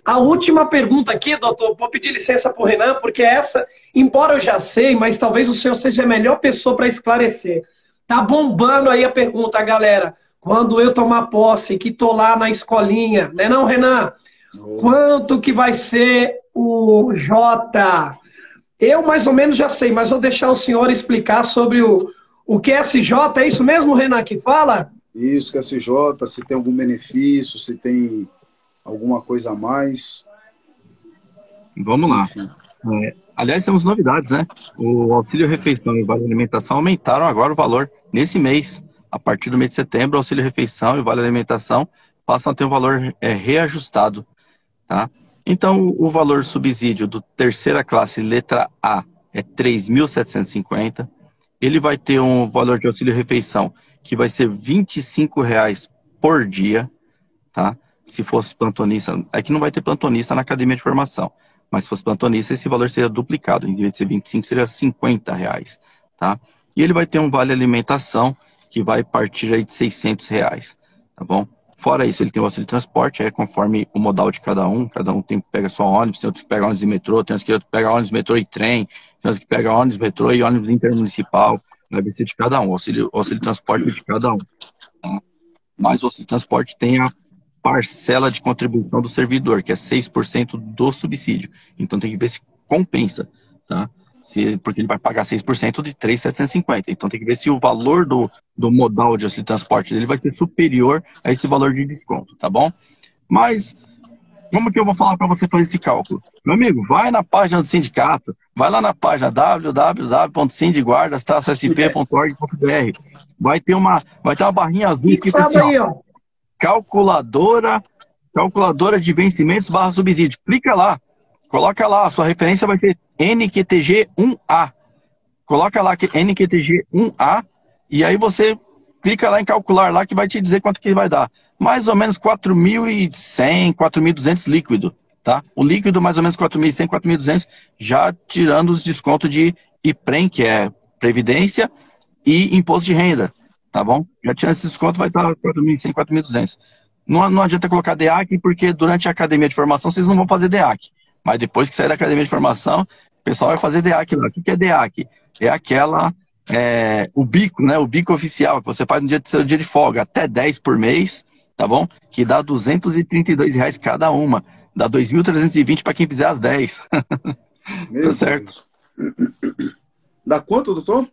A última pergunta aqui, doutor, vou pedir licença para o Renan, porque essa, embora eu já sei, mas talvez o senhor seja a melhor pessoa para esclarecer. Tá bombando aí a pergunta, galera. Quando eu tomar posse, que tô lá na escolinha, né não, Renan? Oh. Quanto que vai ser o J? Eu mais ou menos já sei, mas vou deixar o senhor explicar sobre o, o Q S J. É isso mesmo, Renan, que fala? Isso, Q S J, se tem algum benefício, se tem alguma coisa a mais. Vamos lá. É, aliás, temos novidades, né? O auxílio refeição e o vale alimentação aumentaram agora o valor nesse mês. A partir do mês de setembro, o auxílio refeição e o vale alimentação passam a ter um valor é, reajustado. Tá? Então, o valor subsídio do terceira classe, letra A, é três mil setecentos e cinquenta reais. Ele vai ter um valor de auxílio refeição que vai ser vinte e cinco reais por dia, tá? Se fosse plantonista, é que não vai ter plantonista na academia de formação, mas se fosse plantonista, esse valor seria duplicado, em vez de ser vinte e cinco, seria cinquenta reais, tá? E ele vai ter um vale alimentação que vai partir aí de seiscentos reais, tá bom? Fora isso, ele tem o auxílio de transporte, é conforme o modal de cada um, cada um tem que pega só ônibus, tem outros que pega ônibus e metrô, tem outros que pega ônibus, metrô e trem, tem outros que pega ônibus, metrô e ônibus intermunicipal, vai ser de cada um, o auxílio, auxílio de transporte é de cada um. Tá? Mas o auxílio de transporte tem a parcela de contribuição do servidor, que é seis por cento do subsídio, então tem que ver se compensa, tá? Se, porque ele vai pagar seis por cento de três mil setecentos e cinquenta reais. Então tem que ver se o valor do, do modal de auxílio de transporte dele vai ser superior a esse valor de desconto, tá bom? Mas como que eu vou falar para você fazer esse cálculo? Meu amigo, vai na página do sindicato, vai lá na página w w w ponto sindiguardas traço s p ponto org ponto b r, vai ter uma vai ter uma barrinha azul escrita assim, aí, ó. Calculadora, calculadora de vencimentos barra subsídio. Clica lá. Coloca lá, a sua referência vai ser N Q T G um A. Coloca lá N Q T G um A e aí você clica lá em calcular lá que vai te dizer quanto que vai dar. Mais ou menos quatro mil e cem, quatro mil e duzentos líquido, tá? O líquido mais ou menos quatro mil e cem, quatro mil e duzentos, já tirando os descontos de I P R E M, que é Previdência e Imposto de Renda, tá bom? Já tirando esse desconto vai estar quatro mil e cem, quatro mil e duzentos. Não, não adianta colocar D E A C porque durante a academia de formação vocês não vão fazer D E A C. Mas depois que sair da academia de formação, o pessoal vai fazer D E A C lá. O que é D E A C? É aquela, é, o bico, né? O bico oficial que você faz no dia do seu dia de folga, até dez por mês, tá bom? Que dá duzentos e trinta e dois reais cada uma. Dá dois mil trezentos e vinte para quem fizer as dez. Tá certo? Deus. Dá quanto, doutor?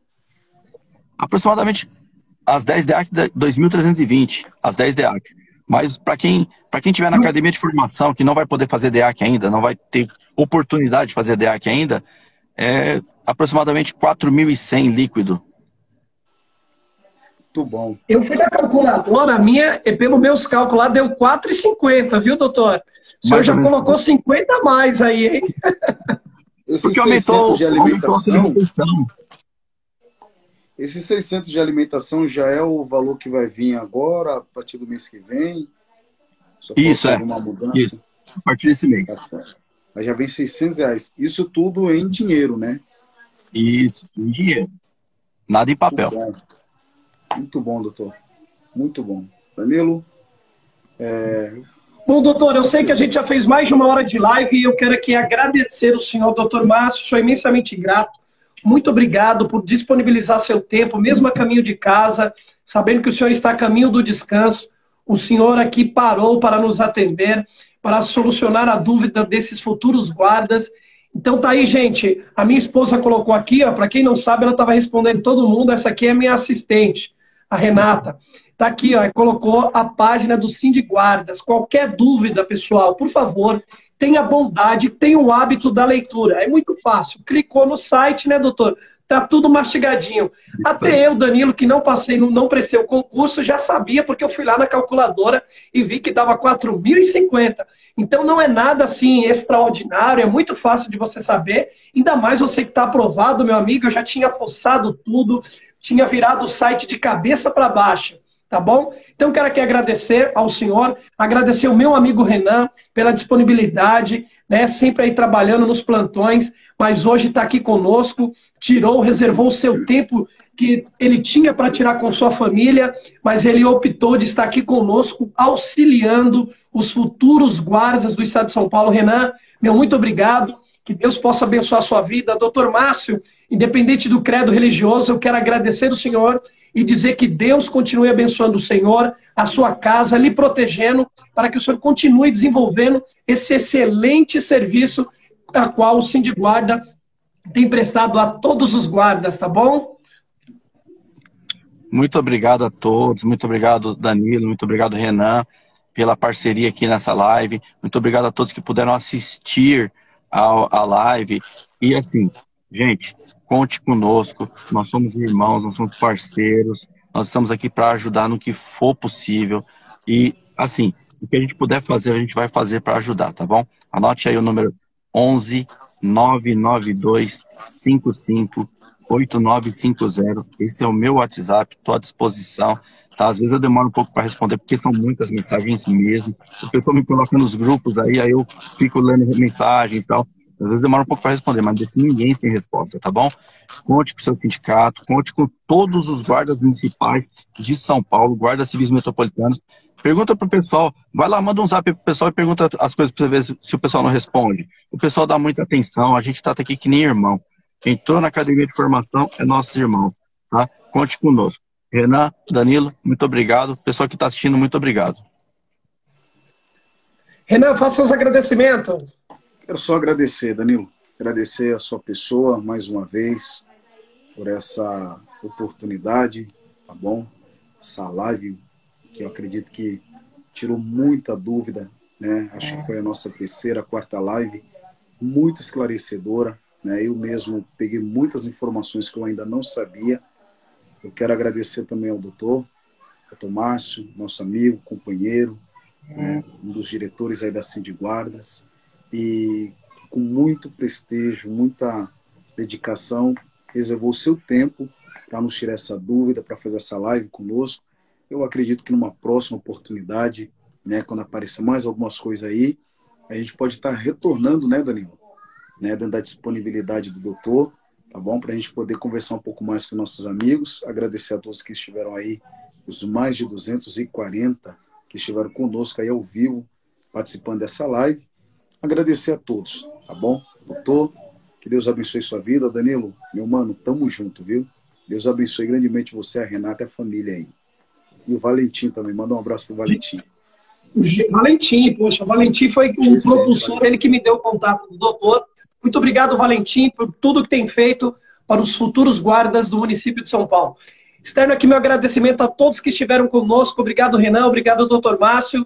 Aproximadamente as dez D E A C, dois mil trezentos e vinte. As dez D E A Cs. Mas para quem para quem tiver na academia de formação, que não vai poder fazer D E A C ainda, não vai ter oportunidade de fazer D E A C ainda, é aproximadamente quatro mil e cem líquido. Muito bom. Eu fui na calculadora, a minha, pelo meus cálculos lá, deu quatro e cinquenta, viu, doutor? O senhor já colocou cinquenta a mais aí, hein? Porque aumentou de alimentação. alimentação. Esses seiscentos de alimentação já é o valor que vai vir agora, a partir do mês que vem? Só isso, é. Uma mudança. Isso, a partir desse mês. Mas já vem seiscentos reais. Isso tudo em dinheiro, né? Isso, em dinheiro. Nada em papel. Muito bom, Muito bom doutor. Muito bom. Danilo? É... Bom, doutor, eu sei que a gente já fez mais de uma hora de live e eu quero aqui agradecer o senhor, doutor Márcio, sou imensamente grato. Muito obrigado por disponibilizar seu tempo, mesmo a caminho de casa, sabendo que o senhor está a caminho do descanso. O senhor aqui parou para nos atender, para solucionar a dúvida desses futuros guardas. Então tá aí, gente. A minha esposa colocou aqui, ó, para quem não sabe, ela estava respondendo todo mundo. Essa aqui é minha assistente, a Renata. Tá aqui, ó, colocou a página do Sindiguardas. Qualquer dúvida, pessoal, por favor, tenha bondade, tenha o hábito da leitura. É muito fácil. Clicou no site, né, doutor? Tá tudo mastigadinho. Isso. Até eu, Danilo, que não passei, não prestei o concurso, já sabia, porque eu fui lá na calculadora e vi que dava quatro mil e cinquenta. Então não é nada assim extraordinário, é muito fácil de você saber. Ainda mais você que está aprovado, meu amigo, eu já tinha forçado tudo, tinha virado o site de cabeça para baixo. Tá bom? Então, quero aqui agradecer ao senhor, agradecer ao meu amigo Renan pela disponibilidade, né? Sempre aí trabalhando nos plantões, mas hoje está aqui conosco, tirou, reservou o seu tempo que ele tinha para tirar com sua família, mas ele optou de estar aqui conosco, auxiliando os futuros guardas do Estado de São Paulo. Renan, meu muito obrigado, que Deus possa abençoar a sua vida. Doutor Márcio, independente do credo religioso, eu quero agradecer ao senhor e dizer que Deus continue abençoando o senhor, a sua casa, lhe protegendo, para que o senhor continue desenvolvendo esse excelente serviço a qual o Sindiguarda tem prestado a todos os guardas, tá bom? Muito obrigado a todos, muito obrigado Danilo, muito obrigado Renan, pela parceria aqui nessa live, muito obrigado a todos que puderam assistir à live, e assim, gente... Conte conosco, nós somos irmãos, nós somos parceiros, nós estamos aqui para ajudar no que for possível. E, assim, o que a gente puder fazer, a gente vai fazer para ajudar, tá bom? Anote aí o número onze, nove nove dois, cinco cinco, oito nove cinco zero. Esse é o meu WhatsApp, estou à disposição. Tá? Às vezes eu demoro um pouco para responder, porque são muitas mensagens mesmo. O pessoal me coloca nos grupos aí, aí eu fico lendo mensagem e tal. Às vezes demora um pouco para responder, mas não deixa ninguém sem resposta, tá bom? Conte com o seu sindicato, conte com todos os guardas municipais de São Paulo, guardas civis metropolitanos. Pergunta pro pessoal, vai lá, manda um zap pro pessoal e pergunta as coisas para você ver se o pessoal não responde. O pessoal dá muita atenção, a gente tá aqui que nem irmão. Entrou na academia de formação, é nossos irmãos, tá? Conte conosco. Renan, Danilo, muito obrigado. Pessoal que tá assistindo, muito obrigado. Renan, faça os agradecimentos. Quero só agradecer, Danilo, agradecer a sua pessoa mais uma vez por essa oportunidade, tá bom? Essa live que eu acredito que tirou muita dúvida, né? Acho que foi a nossa terceira, quarta live, muito esclarecedora, né? Eu mesmo peguei muitas informações que eu ainda não sabia. Eu quero agradecer também ao doutor, doutor Márcio, nosso amigo, companheiro, né? Um dos diretores aí da Sindiguardas. E com muito prestígio, muita dedicação, reservou o seu tempo para nos tirar essa dúvida, para fazer essa live conosco. Eu acredito que numa próxima oportunidade, né, quando aparecer mais algumas coisas aí, a gente pode estar retornando, né, Danilo? Né, dentro da disponibilidade do doutor, tá bom? Para a gente poder conversar um pouco mais com nossos amigos. Agradecer a todos que estiveram aí, os mais de duzentos e quarenta que estiveram conosco aí ao vivo, participando dessa live. Agradecer a todos, tá bom? Doutor, que Deus abençoe sua vida. Danilo, meu mano, tamo junto, viu? Deus abençoe grandemente você, a Renata e a família aí. E o Valentim também, manda um abraço pro Valentim. Valentim, poxa, o Valentim foi o propulsor, ele que me deu o contato do doutor. Muito obrigado, Valentim, por tudo que tem feito para os futuros guardas do município de São Paulo. Externo aqui meu agradecimento a todos que estiveram conosco. Obrigado, Renan, obrigado, doutor Márcio.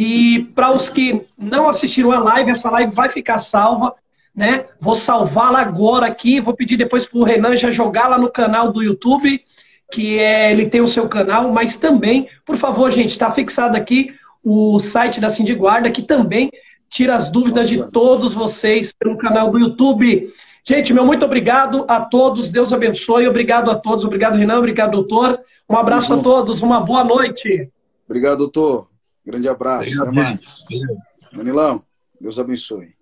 E para os que não assistiram a live, essa live vai ficar salva, né? Vou salvá-la agora aqui, vou pedir depois para o Renan já jogar lá no canal do YouTube, que é, ele tem o seu canal, mas também, por favor, gente, está fixado aqui o site da Sindiguarda, que também tira as dúvidas Nossa. de todos vocês pelo canal do YouTube. Gente, meu muito obrigado a todos, Deus abençoe, obrigado a todos, obrigado Renan, obrigado doutor, um abraço a todos, uma boa noite. Obrigado, doutor. Grande abraço. Obrigado, Danilão, Deus abençoe.